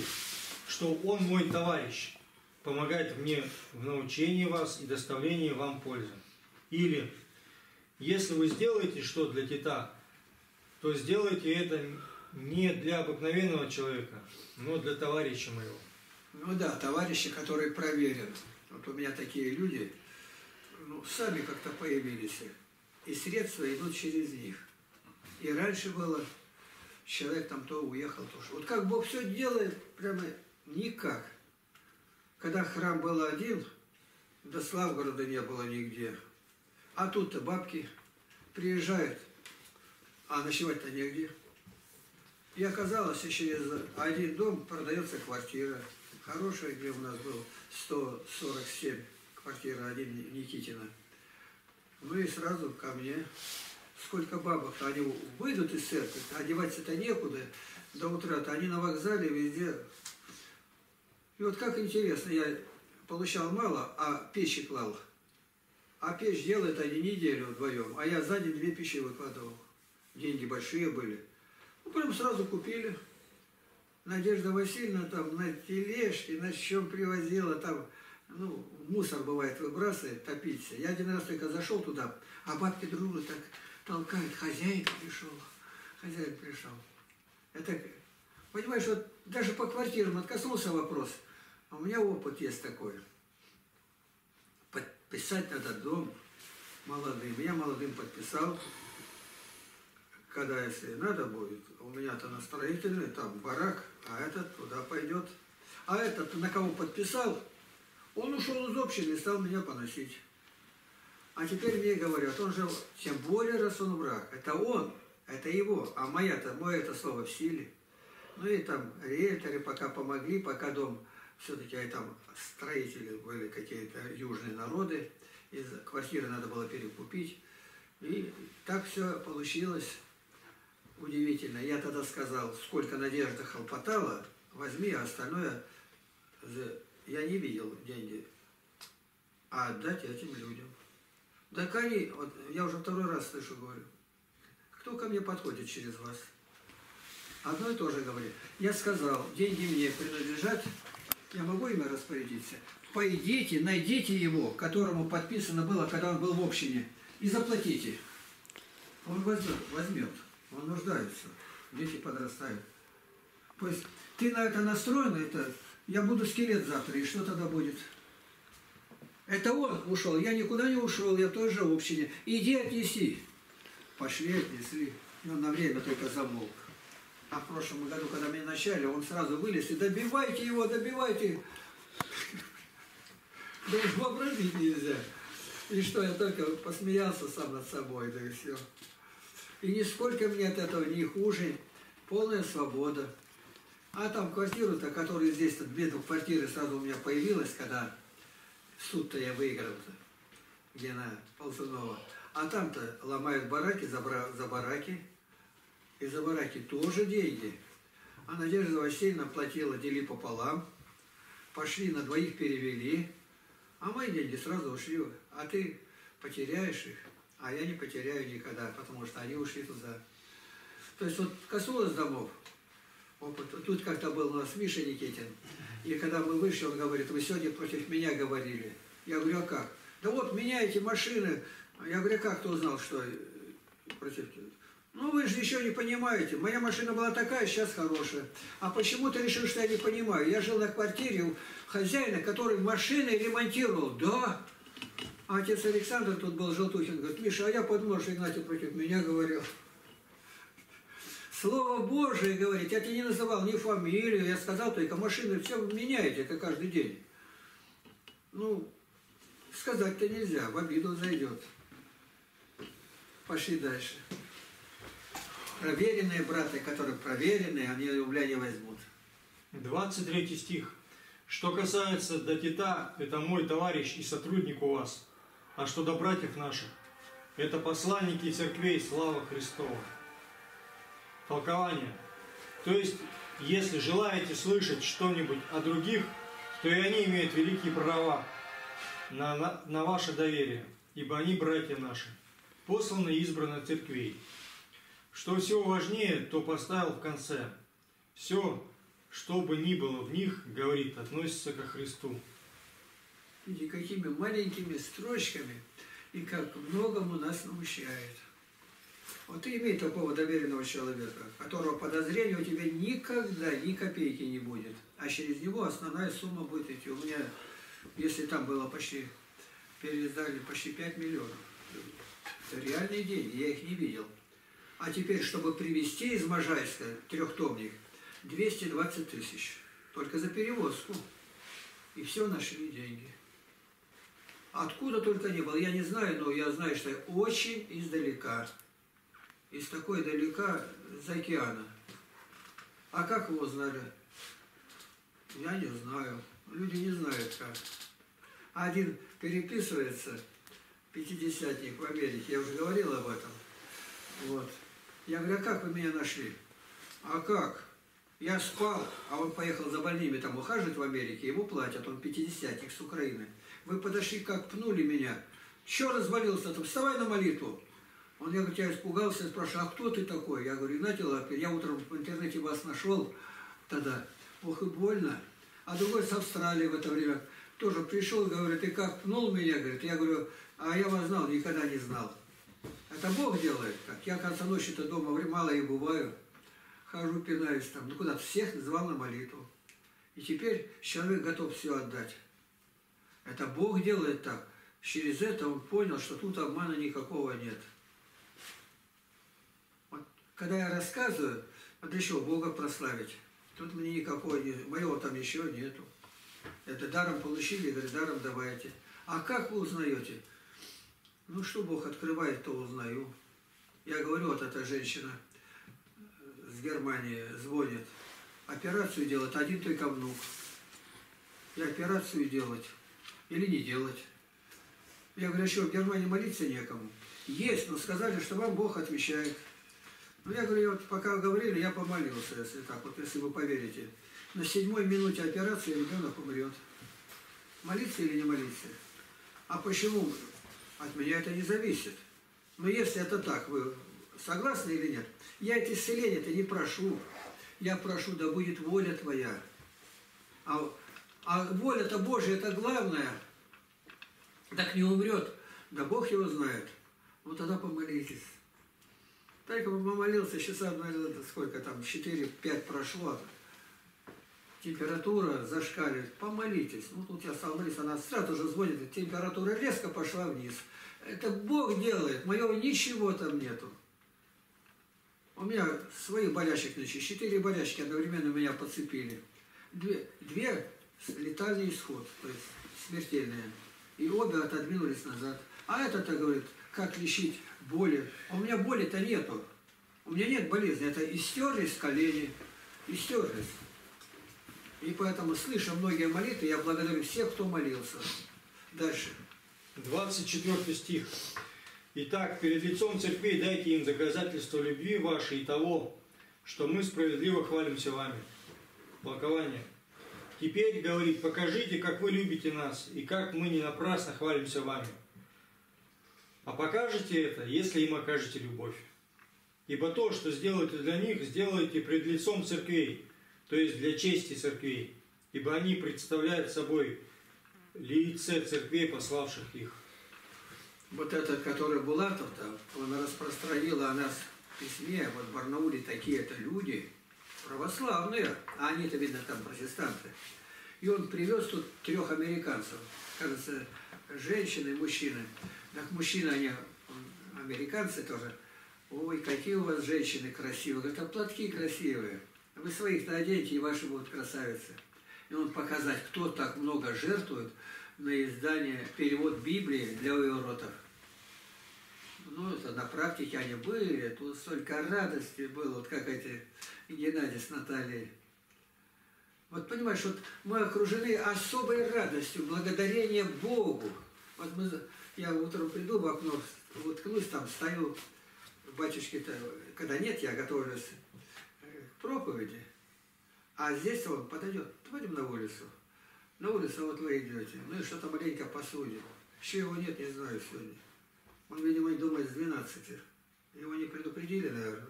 что он мой товарищ, помогает мне в научении вас и доставлении вам пользы. Или, если вы сделаете что для Тита, то сделайте это не для обыкновенного человека, но для товарища моего. Ну да, товарища, который проверен. Вот у меня такие люди, ну, сами как-то появились, и средства идут через них. И раньше было, человек там то уехал, то что. Вот как Бог все делает, прямо никак. Когда храм был один, до Славгорода не было нигде. А тут-то бабки приезжают, а ночевать-то негде. И оказалось, через один дом продается квартира. Хорошая, где у нас был сто сорок семь, квартира один Никитина. Ну и сразу ко мне. Сколько бабок-то, они выйдут из церкви, одеваться-то некуда до утра-то. Они на вокзале везде. И вот как интересно, я получал мало, а печи клал. А печь делают они неделю вдвоем, а я за день две печи выкладывал. Деньги большие были. Ну, прям сразу купили. Надежда Васильевна там на тележке, на чем привозила, там, ну, мусор бывает выбрасывает, топиться. Я один раз только зашел туда, а бабки друга так толкают. Хозяин пришел, хозяин пришел. Это, понимаешь, вот даже по квартирам откоснулся вопрос. А у меня опыт есть такой. Подписать надо дом молодым. Я молодым подписал. Когда, если надо будет, у меня-то на строительный, там барак, а этот туда пойдет. А этот, на кого подписал, он ушел из общины и стал меня поносить. А теперь мне говорят, он же, тем более, раз он враг, это он, это его, а моя-то, мое это слово в силе. Ну и там риэлторы пока помогли, пока дом, все-таки там строители были какие-то южные народы, из квартиры надо было перекупить. И так все получилось удивительно. Я тогда сказал, сколько Надежда хлопотала, возьми, а остальное я не видел деньги, а отдать этим людям. Да они, вот я уже второй раз слышу, говорю, кто ко мне подходит через вас? Одно и то же говорит. Я сказал, деньги мне принадлежат, я могу ими распорядиться. Пойдите, найдите его, которому подписано было, когда он был в общине, и заплатите. Он возьмет, возьмет. Он нуждается. Дети подрастают. То есть ты на это настроен, это я буду скелет завтра, и что тогда будет? Это он ушел, я никуда не ушел, я в той же общине. Иди отнеси. Пошли, отнесли. И он на время только замолк. А в прошлом году, когда меня начали, он сразу вылез и добивайте его, добивайте. Да уж вообразить нельзя. И что, я только посмеялся сам над собой, да и все. И нисколько мне от этого не хуже. Полная свобода. А там квартиру-то, которая здесь-то, две квартиры сразу у меня появилась, когда суд-то я выиграл-то, где на Ползунова. А там-то ломают бараки за, бра... за бараки. И за бараки тоже деньги. А Надежда Васильевна платила, дели пополам. Пошли, на двоих перевели. А мои деньги сразу ушли. А ты потеряешь их. А я не потеряю никогда, потому что они ушли туда. То есть вот коснулось домов. Опыт. Тут как-то был у нас Миша Никитин. И когда мы вышли, он говорит, вы сегодня против меня говорили. Я говорю, а как? Да вот, меняете машины. Я говорю, а как ты узнал, что против тебя? Ну вы же еще не понимаете. Моя машина была такая, сейчас хорошая. А почему ты решил, что я не понимаю? Я жил на квартире у хозяина, который машины ремонтировал. Да. А отец Александр тут был, Желтухин, говорит, Миша, а я подумал, что Игнатий против меня говорил. Слово Божие, говорит, я тебе не называл ни фамилию, я сказал только, машины все меняете, это каждый день. Ну, сказать-то нельзя, в обиду зайдет. Пошли дальше. Проверенные браты, которые проверенные, они рубля не возьмут. двадцать третий стих. Что касается до Тита, это мой товарищ и сотрудник у вас, а что до братьев наших, это посланники церквей, слава Христова. Толкование. То есть, если желаете слышать что-нибудь о других, то и они имеют великие права на, на, на ваше доверие, ибо они братья наши, посланы и избраны церквей. Что всего важнее, то поставил в конце. Все, что бы ни было в них, говорит, относится ко Христу. И какими маленькими строчками, и как многому нас научает. Вот ты имей такого доверенного человека, которого подозрения у тебя никогда ни копейки не будет. А через него основная сумма будет идти. У меня, если там было почти, передали почти пять миллионов. Это реальные деньги, я их не видел. А теперь, чтобы привезти из Можайска трехтомник, двести двадцать тысяч. Только за перевозку. И все нашли деньги. Откуда только не было, я не знаю, но я знаю, что я очень издалека. Из такой далека, из океана. А как его знали? Я не знаю. Люди не знают как. Один переписывается, пятидесятник в Америке, я уже говорил об этом. Вот. Я говорю, а как вы меня нашли? А как? Я спал, а он поехал за больными, там ухаживает в Америке, ему платят, он пятидесятник с Украины. Вы подошли, как пнули меня. Че развалился-то? Вставай на молитву. Он, я говорю, я испугался, я спрашиваю, а кто ты такой? Я говорю, Игнатий Лапин, я утром в интернете вас нашел тогда. Ох и больно. А другой с Австралии в это время тоже пришел, говорит, ты как пнул меня? Говорит, я говорю, а я вас знал, никогда не знал. Это Бог делает так. Я в конце ночи-то дома мало и бываю. Хожу, пинаюсь там. Ну куда-то всех звал на молитву. И теперь человек готов все отдать. Это Бог делает так. Через это он понял, что тут обмана никакого нет. Когда я рассказываю, вот еще Бога прославить. Тут мне никакой не... Моего там еще нету. Это даром получили, говорит, даром давайте. А как вы узнаете? Ну, что Бог открывает, то узнаю. Я говорю, вот эта женщина с Германии звонит. Операцию делать, один только внук. И операцию делать или не делать. Я говорю, а что, в Германии молиться некому? Есть, но сказали, что вам Бог отвечает. Ну, я говорю, вот пока говорили, я помолился, если так, вот если вы поверите. На седьмой минуте операции ребенок умрет. Молиться или не молиться? А почему? От меня это не зависит. Но если это так, вы согласны или нет? Я эти исцеления-то не прошу. Я прошу, да будет воля твоя. А, а воля-то Божья, это главное. Так не умрет. Да Бог его знает. Вот тогда помолитесь. Только помолился, часа, наверное, сколько там, четыре-пять прошло. Температура зашкаливает. Помолитесь. Ну, тут я солнце, она сразу же звонит. Температура резко пошла вниз. Это Бог делает. Моего ничего там нету. У меня своих болячек, значит, четыре болячки одновременно меня подцепили. Две, две летальный исход, то есть смертельные. И обе отодвинулись назад. А это-то говорит, как лечить боли. У меня боли-то нету. У меня нет болезни. Это истерлись колени, истерлись. И поэтому, слыша многие молитвы, я благодарю всех, кто молился. Дальше. двадцать четвёртый стих. Итак, перед лицом церкви дайте им доказательство любви вашей и того, что мы справедливо хвалимся вами. Толкование. Теперь, говорит, покажите, как вы любите нас, и как мы не напрасно хвалимся вами. А покажете это, если им окажете любовь. Ибо то, что сделаете для них, сделаете пред лицом церквей, то есть для чести церквей, ибо они представляют собой лице церквей, пославших их. Вот этот, который Булатов-то, он распространила о нас в письме, вот в Барнауле такие-то люди, православные, а они-то, видно, там протестанты. И он привез тут трех американцев, кажется, женщины и мужчины. Так мужчины, они американцы тоже. Ой, какие у вас женщины красивые, говорят, а платки красивые. Вы своих-то оденьте, и ваши будут красавицы. И он показать, кто так много жертвует на издание, перевод Библии для уиротов. Ну, это на практике они были, тут столько радости было, вот как эти Геннадий с Натальей. Вот понимаешь, вот мы окружены особой радостью, благодарение Богу. Вот мы, я утром приду в окно, уткнусь там, стою, батюшки-то, когда нет, я готовлюсь к проповеди, а здесь он подойдет, пойдем на улицу. На улицу вот вы идете, ну и что-то маленько посудим. Еще его нет, не знаю сегодня. Он, видимо, думает с двенадцати. Его не предупредили, наверное.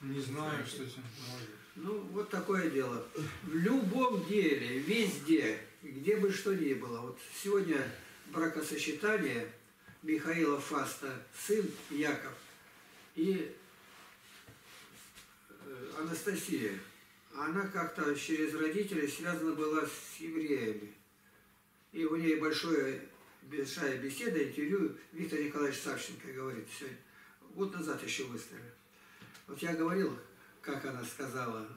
Не знаю, знаете, что это. Ну, вот такое дело. В любом деле, везде, где бы что ни было. Вот сегодня бракосочетание Михаила Фаста, сын Яков и Анастасия. Она как-то через родителей связана была с евреями. И у нее большое, большая беседа, интервью. Виктор Николаевич Савченко говорит, все, год назад еще выставили. Вот я говорил, как она сказала,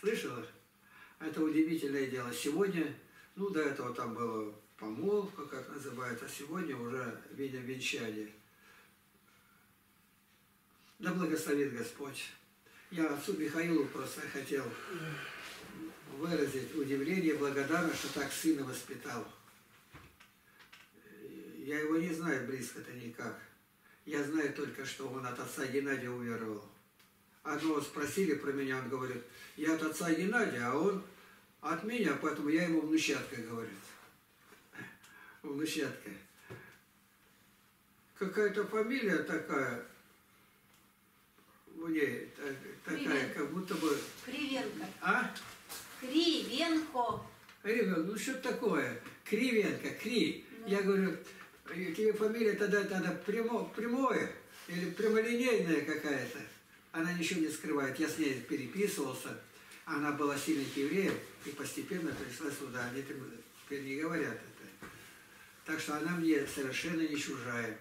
слышала? Это удивительное дело. Сегодня, ну до этого там было помолвка, как называют, а сегодня уже видя венчание. Да благословит Господь. Я отцу Михаилу просто хотел выразить удивление, благодарность, что так сына воспитал. Я его не знаю близко-то никак. Я знаю только, что он от отца Геннадия уверовал. Одного спросили про меня, он говорит, я от отца Геннадия, а он от меня, поэтому я ему внучаткой, говорит. Внучаткой. Какая-то фамилия такая. У нее такая, Кривенко. Как будто бы... Кривенко. А? Кривенко. Кривенко, ну что такое? Кривенко, Кри. Да. Я говорю, тебе фамилия тогда, тогда прямо, прямое или прямолинейная какая-то. Она ничего не скрывает. Я с ней переписывался. Она была сильной евреем и постепенно пришла сюда. Они теперь не говорят это. Так что она мне совершенно не чужая.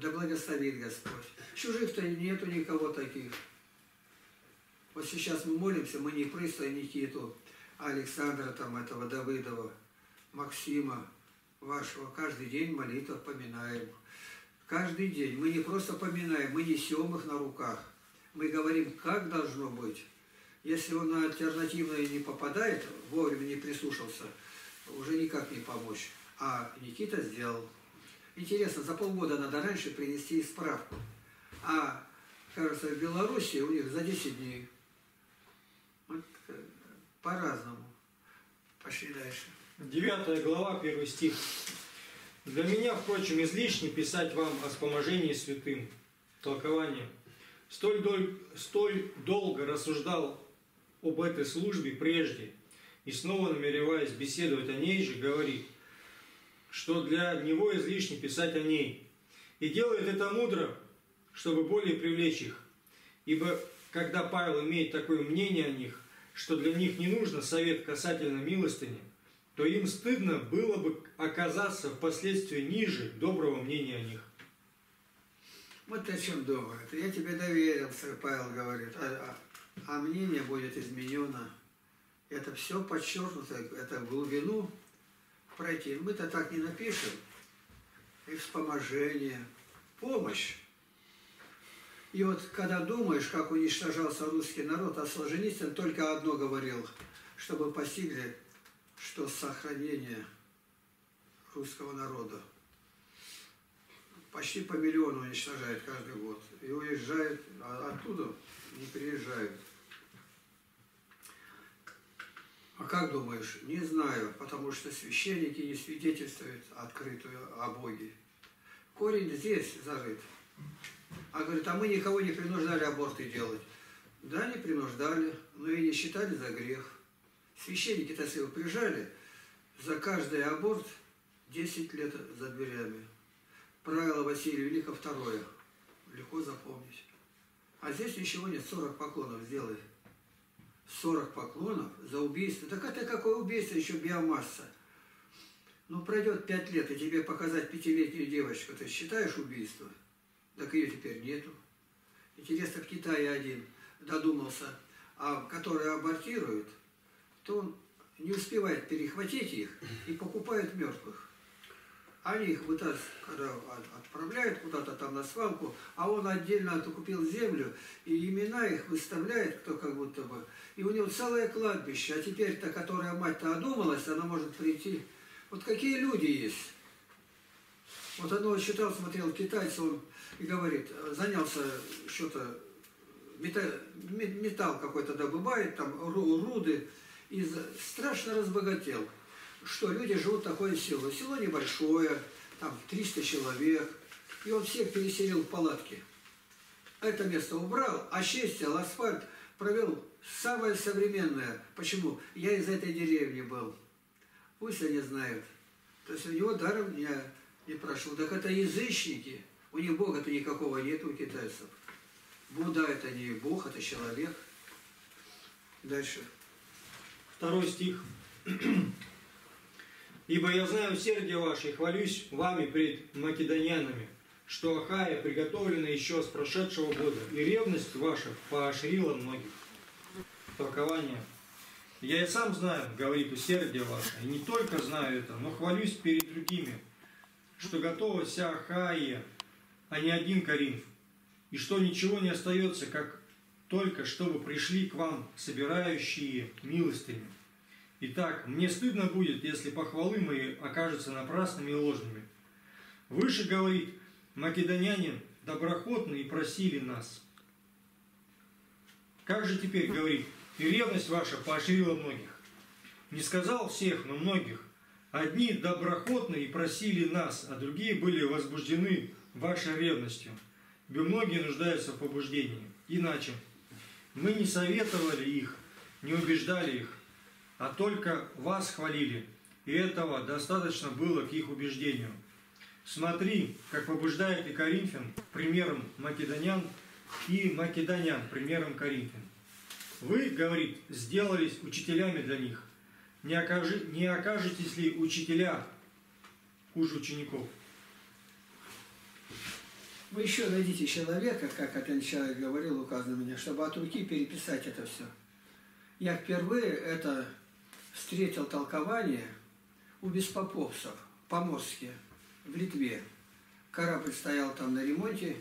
Да благословит Господь. Чужих-то нету никого таких. Вот сейчас мы молимся, мы не прислали Никиту, а Александра, там, этого Давыдова, Максима, вашего. Каждый день молитва поминаем. Каждый день. Мы не просто поминаем, мы несем их на руках. Мы говорим, как должно быть. Если он на альтернативное не попадает, вовремя не прислушался, уже никак не помочь. А Никита сделал. Интересно, за полгода надо раньше принести справку. А, кажется, в Беларуси у них за десять дней. Вот по-разному. Пошли дальше. девятая глава, первый стих. Для меня, впрочем, излишне писать вам о вспоможении святым. Толкование. Столь, доль, столь долго рассуждал об этой службе прежде, и снова намереваясь беседовать о ней же, говорит, что для него излишне писать о ней. И делает это мудро, чтобы более привлечь их. Ибо когда Павел имеет такое мнение о них, что для них не нужно совет касательно милостыни, то им стыдно было бы оказаться впоследствии ниже доброго мнения о них. Вот ты о чем думает. Я тебе доверился, Павел говорит, а, а, а мнение будет изменено. Это все подчеркнуто, это глубину пройти. Мы-то так не напишем. И вспоможение, помощь. И вот когда думаешь, как уничтожался русский народ, а Солженицын только одно говорил, чтобы постигли, что сохранение русского народа. Почти по миллиону уничтожает каждый год. И уезжает, а оттуда не приезжают. А как думаешь? Не знаю, потому что священники не свидетельствуют открытую о Боге. Корень здесь зарыт. А говорит, а мы никого не принуждали аборты делать. Да, не принуждали, но и не считали за грех. Священники-то своего прижали, за каждый аборт десять лет за дверями. Правило Василия Великого второе. Легко запомнить. А здесь ничего нет. сорок поклонов сделай. сорок поклонов за убийство. Так это какое убийство? Еще биомасса. Ну пройдет пять лет, и тебе показать пятилетнюю девочку. Ты считаешь убийство? Так ее теперь нету. Интересно, в Китае один додумался, а которые абортируют, то он не успевает перехватить их и покупает мертвых. Они их отправляют куда-то там на свалку, а он отдельно купил землю, и имена их выставляет, кто как будто бы. И у него целое кладбище, а теперь-то, которая мать-то одумалась, она может прийти. Вот какие люди есть. Вот оно читал, смотрел китайца, он и говорит, занялся что-то, металл, металл какой-то добывает, там руды, и страшно разбогател. Что люди живут в такое село. Село небольшое, там триста человек. И он всех переселил в палатки. Это место убрал, очистил, асфальт провел самое современное. Почему? Я из этой деревни был. Пусть они знают. То есть у него даром не, не прошло. Так это язычники. У них Бога-то никакого нет у китайцев. Будда это не Бог, это человек. Дальше. Второй стих. Ибо я знаю усердие ваше и хвалюсь вами пред македонянами, что Ахайя приготовлена еще с прошедшего года, и ревность ваша поощрила многих. Толкование. Я и сам знаю, говорит, усердие ваше, и не только знаю это, но хвалюсь перед другими, что готова вся Ахайя, а не один Коринф, и что ничего не остается, как только чтобы пришли к вам собирающие милостыни. Итак, мне стыдно будет, если похвалы мои окажутся напрасными и ложными. Выше говорит, македонянин доброхотно и просили нас. Как же теперь, говорит, и ревность ваша поощрила многих. Не сказал всех, но многих. Одни доброхотно и просили нас, а другие были возбуждены вашей ревностью. Ибо многие нуждаются в побуждении. Иначе мы не советовали их, не убеждали их, а только вас хвалили, и этого достаточно было к их убеждению. Смотри, как побуждает и Коринфян примером македонян, и македонян примером Коринфян. Вы, говорит, сделались учителями для них. Не, окажи, не окажетесь ли учителя хуже учеников? Вы еще найдите человека, как один человек говорил, указано мне, чтобы от руки переписать это все. Я впервые это... встретил толкование у беспоповцев в Поморске, в Литве. Корабль стоял там на ремонте,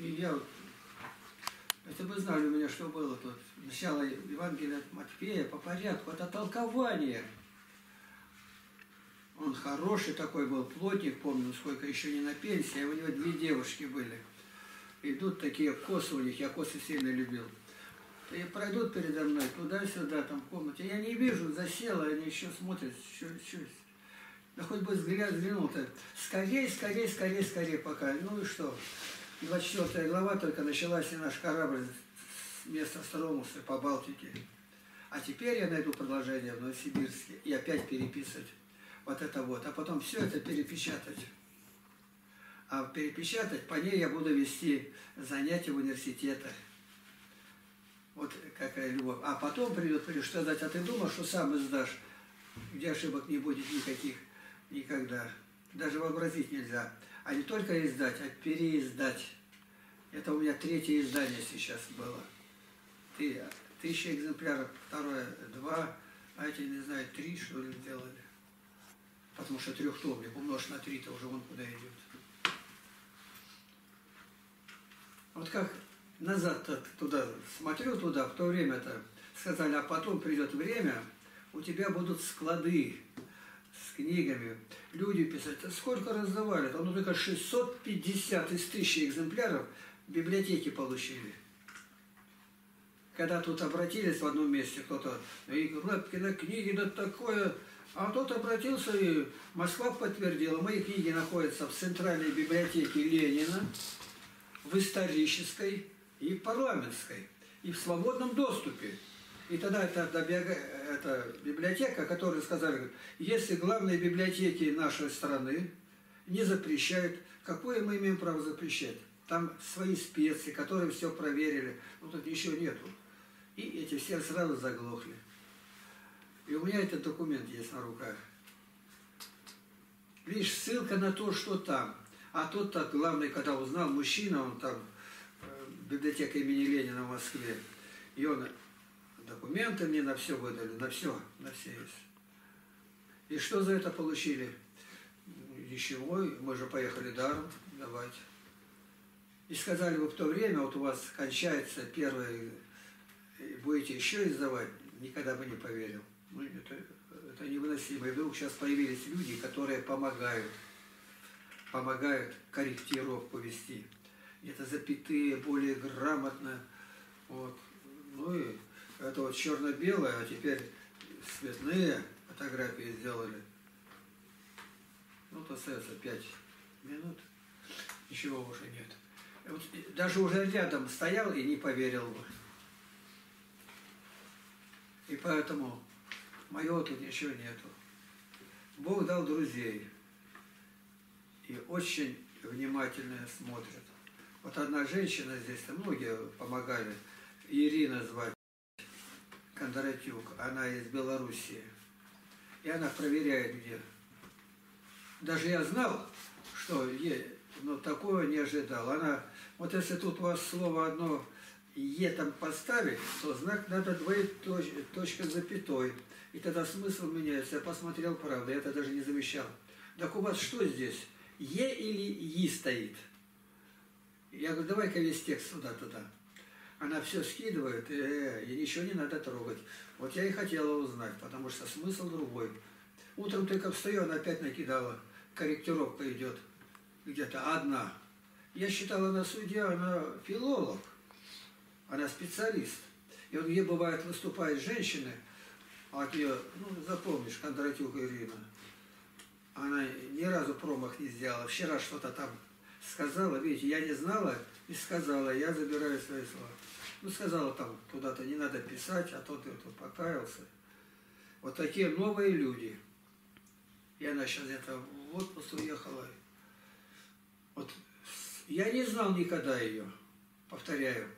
и я... Если бы знали у меня, что было тут. Сначала Евангелие от Матфея по порядку, это толкование. Он хороший такой был, плотник, помню, сколько еще не на пенсии, а у него две девушки были. Идут такие косы у них, я косы сильно любил. И пройдут передо мной туда-сюда, там в комнате. Я не вижу, засела, они еще смотрят, чуть-чуть. Да хоть бы взгляд взглянул-то. Скорей, скорей, скорей, скорей пока. Ну и что? двадцать четвёртая глава только началась, и наш корабль с места стронулся по Балтике. А теперь я найду продолжение в Новосибирске и опять переписывать вот это вот. А потом все это перепечатать. А перепечатать, по ней я буду вести занятия в университетах. Вот какая любовь. А потом придет, придет, что дать, а ты думал, что сам издашь, где ошибок не будет никаких никогда. Даже вообразить нельзя. А не только издать, а переиздать. Это у меня третье издание сейчас было. Ты, тысяча экземпляров, второе, два, а эти, не знаю, три, что ли, делали. Потому что трехтомник умножь на три, то уже вон куда идет. Вот как назад-то туда, смотрю туда, в то время-то сказали, а потом придет время, у тебя будут склады с книгами, люди писать. Сколько раздавали? Ну только шестьсот пятьдесят из тысячи экземпляров библиотеки получили. Когда тут обратились в одном месте кто-то, и говорят, книги, да такое... А тот обратился, и Москва подтвердила. Мои книги находятся в Центральной библиотеке Ленина, в исторической и парламентской, и в свободном доступе. И тогда эта, эта библиотека, которая сказала, если главные библиотеки нашей страны не запрещают, какое мы имеем право запрещать? Там свои специи, которые все проверили, ну тут еще нету. И эти все сразу заглохли. И у меня этот документ есть на руках. Лишь ссылка на то, что там. А тот, тот главный, когда узнал, мужчина, он там, библиотека имени Ленина в Москве, и он документы мне на все выдали, на все, на все есть. И что за это получили? Ничего, мы же поехали даром давать. И сказали, вы в то время, вот у вас кончается первый, будете еще издавать, никогда бы не поверил. Ну, это, это невыносимо. И вдруг сейчас появились люди, которые помогают. Помогают корректировку вести. Это запятые, более грамотно. Вот. Ну и это вот черно-белое, а теперь цветные фотографии сделали. Ну, то остается пять минут. Ничего уже нет. Вот, даже уже рядом стоял и не поверил бы. И поэтому моего тут ничего нету. Бог дал друзей. И очень внимательно смотрят. Вот одна женщина здесь, многие помогали, Ирина звать, Кондратюк, она из Белоруссии. И она проверяет где. Даже я знал, что ей, но такого не ожидал. Она, вот если тут у вас слово одно «е» там поставить, то знак надо двоить точ, точка запятой. И тогда смысл меняется. Я посмотрел, правда, я это даже не замечал. Так у вас что здесь? «Е» или «и» стоит. Я говорю, давай-ка весь текст сюда-туда. Она все скидывает, и, и, и ничего не надо трогать. Вот я и хотела узнать, потому что смысл другой. Утром только встаю, она опять накидала. Корректировка идет где-то одна. Я считала, она судья, она филолог. Она специалист. И вот где бывает выступают женщины, а от нее, ну, запомнишь, Кондратюк Ирина. Она ни разу промах не сделала. Вчера что-то там сказала, видите, я не знала и сказала, я забираю свои слова. Ну, сказала там куда-то, не надо писать, а тот и тот покаялся. Вот такие новые люди. И она сейчас где-то в отпуск уехала. Вот я не знал никогда ее, повторяю.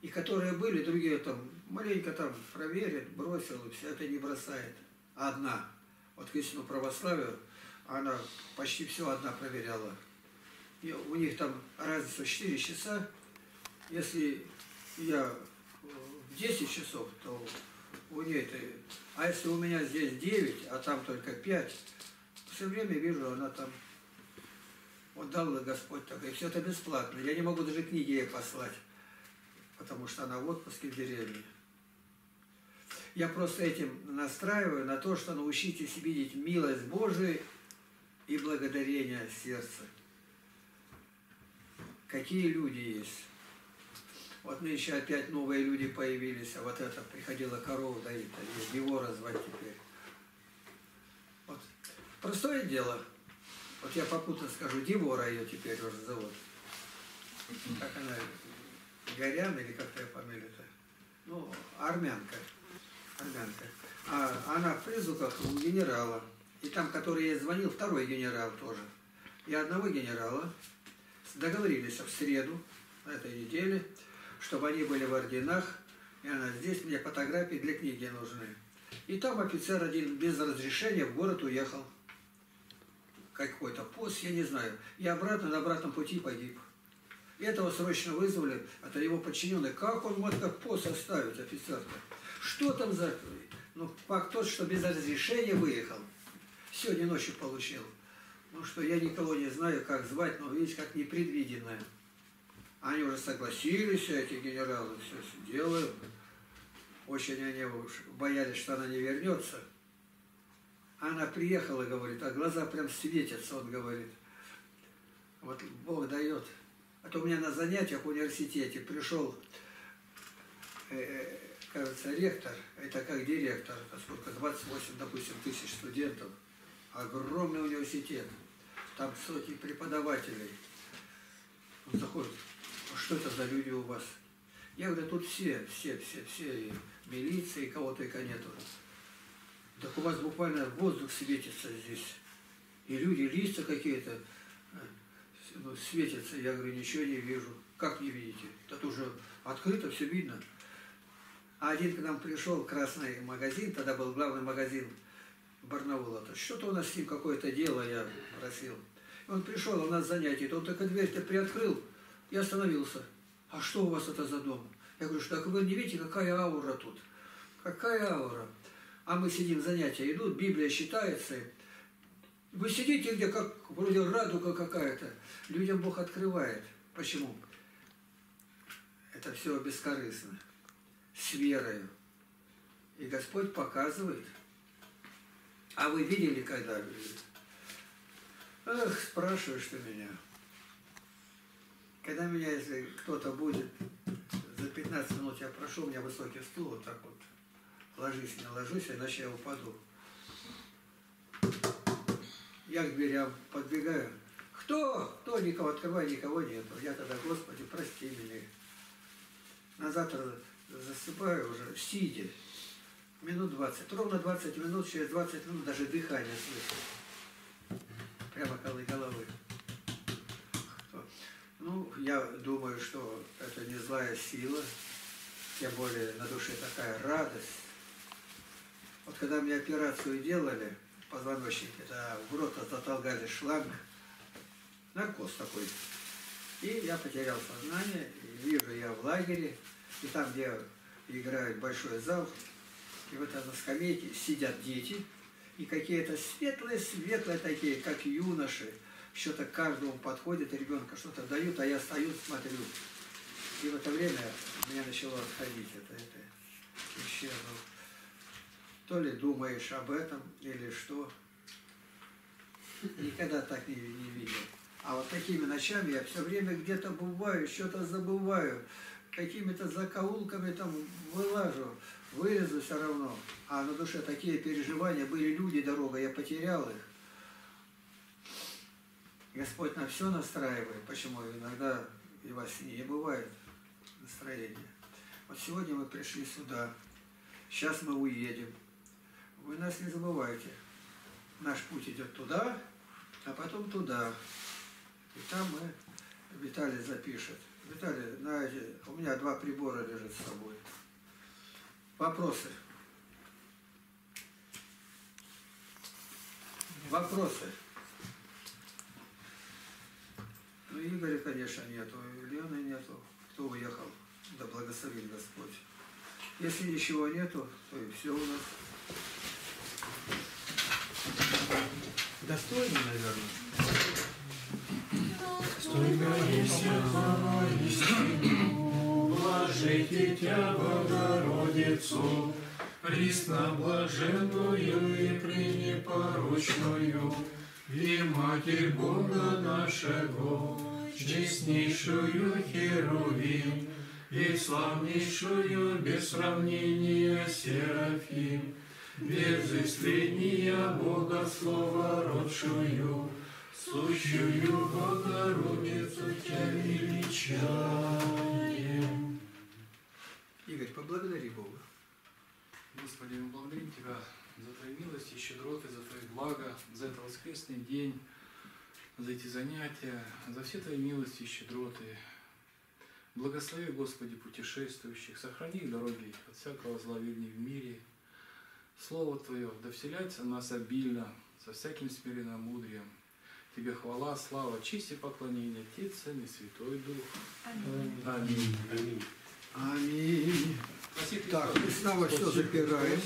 И которые были, другие там, маленько там проверят, бросил, и все это не бросает. Одна. Вот крестную православию, она почти все одна проверяла. И у них там разница четыре часа. Если я в десять часов, то у нее-то... А если у меня здесь девять, а там только пять, все время вижу, она там... Вот дал Господь так. И все это бесплатно. Я не могу даже книги ей послать, потому что она в отпуске в деревне. Я просто этим настраиваю на то, что научитесь видеть милость Божию и благодарение сердца. Какие люди есть. Вот мы еще опять новые люди появились, а вот это приходила корова доить, а его развать теперь. Вот. Простое дело. Вот я попутно скажу, Девора ее теперь уже зовут. Как она, Горян или как-то я фамилия-то? Ну, армянка. Армянка. А она в призуках у генерала. И там, который ей звонил, второй генерал тоже. И одного генерала договорились в среду, на этой неделе, чтобы они были в орденах, и она здесь, мне фотографии для книги нужны. И там офицер один без разрешения в город уехал. Какой-то пост, я не знаю. И обратно на обратном пути погиб. Этого срочно вызвали, это его подчиненный. Как он мог как пост оставить, офицер-то? Что там за... Ну, факт тот, что без разрешения выехал. Сегодня ночью получил. Ну что, я никого не знаю, как звать, но видите, как непредвиденное. Они уже согласились, эти генералы, все делают. Очень они боялись, что она не вернется. Она приехала, говорит, а глаза прям светятся, он говорит. Вот Бог дает. А то у меня на занятиях в университете пришел, э, кажется, ректор, это как директор, сколько, двадцать восемь, допустим, тысяч студентов. Огромный университет. Там сотни преподавателей. Он заходит, что это за люди у вас? Я говорю, тут все, все, все, все, и милиция, и кого только нету. Так у вас буквально воздух светится здесь. И люди, лица какие-то, ну, светятся. Я говорю, ничего не вижу. Как не видите? Тут уже открыто, все видно. А один к нам пришел, красный магазин, тогда был главный магазин Барнаула. Что-то у нас с ним какое-то дело, я просил. Он пришел, у нас занятие, он только дверь-то приоткрыл и остановился. А что у вас это за дом? Я говорю, что так вы не видите, какая аура тут? Какая аура? А мы сидим, занятия идут, Библия считается. Вы сидите где, как вроде радуга какая-то. Людям Бог открывает. Почему? Это все бескорыстно. С верою. И Господь показывает. А вы видели когда-нибудь? Эх, спрашиваешь ты меня. Когда меня, если кто-то будет, за пятнадцать минут я прошу, у меня высокий стул, вот так вот. Ложись, не ложусь, иначе я упаду. Я к дверям подбегаю. Кто? Кто? Никого открываю, никого нету. Я тогда, Господи, прости меня. На завтра засыпаю уже, сидя. Минут двадцать. Ровно двадцать минут, через двадцать минут даже дыхание слышу. Прямо около головы. Кто? Ну, я думаю, что это не злая сила. Тем более на душе такая радость. Вот когда мне операцию делали, позвоночник, это в рот затолкали шланг, наркоз такой. И я потерял сознание, и вижу я в лагере, и там, где играют большой зал, и вот на скамейке сидят дети, и какие-то светлые-светлые такие, как юноши, что-то каждому подходит, и ребенка что-то дают, а я стою, смотрю. И в это время меня начало отходить это, это исчезло. То ли думаешь об этом, или что. Никогда так не, не видел. А вот такими ночами я все время где-то бываю, что-то забываю, какими-то закоулками там вылажу, вылезу все равно. А на душе такие переживания были, люди, дорога, я потерял их. Господь на все настраивает, почему иногда и во сне, и бывает настроение. Вот сегодня мы пришли сюда. Сейчас мы уедем. Вы нас не забывайте. Наш путь идет туда, а потом туда. И там мы... Виталий запишет. Виталий, знаете, у меня два прибора лежат с собой. Вопросы? Вопросы? Ну, Игоря, конечно, нету. Лены нету. Кто уехал? Да благословит Господь. Если ничего нету, то и все у нас. Достойно, наверное. Стойкое сердце истину, блажите Тя, Богородицу, пресноблаженную и пренепорочную, и Матерь Бога нашего, честнейшую Херувим, и славнейшую без сравнения Серафим, без исследния Бога Слова родшую, сущую Богородицу тебя величаем. Игорь, поблагодари Бога. Господи, мы благодарим Тебя за Твою милость и щедроты, за Твои блага, за этот воскресный день, за эти занятия, за все Твои милости и щедроты. Благослови, Господи, путешествующих, сохрани их дороги от всякого зловедения в мире. Слово Твое да вселяется в нас обильно, со всяким смиренным мудрием. Тебе хвала, слава, честь и поклонение, Отец, Сын и Святой Дух. Аминь. Аминь. Аминь. Аминь. Аминь. Так, снова все запираем.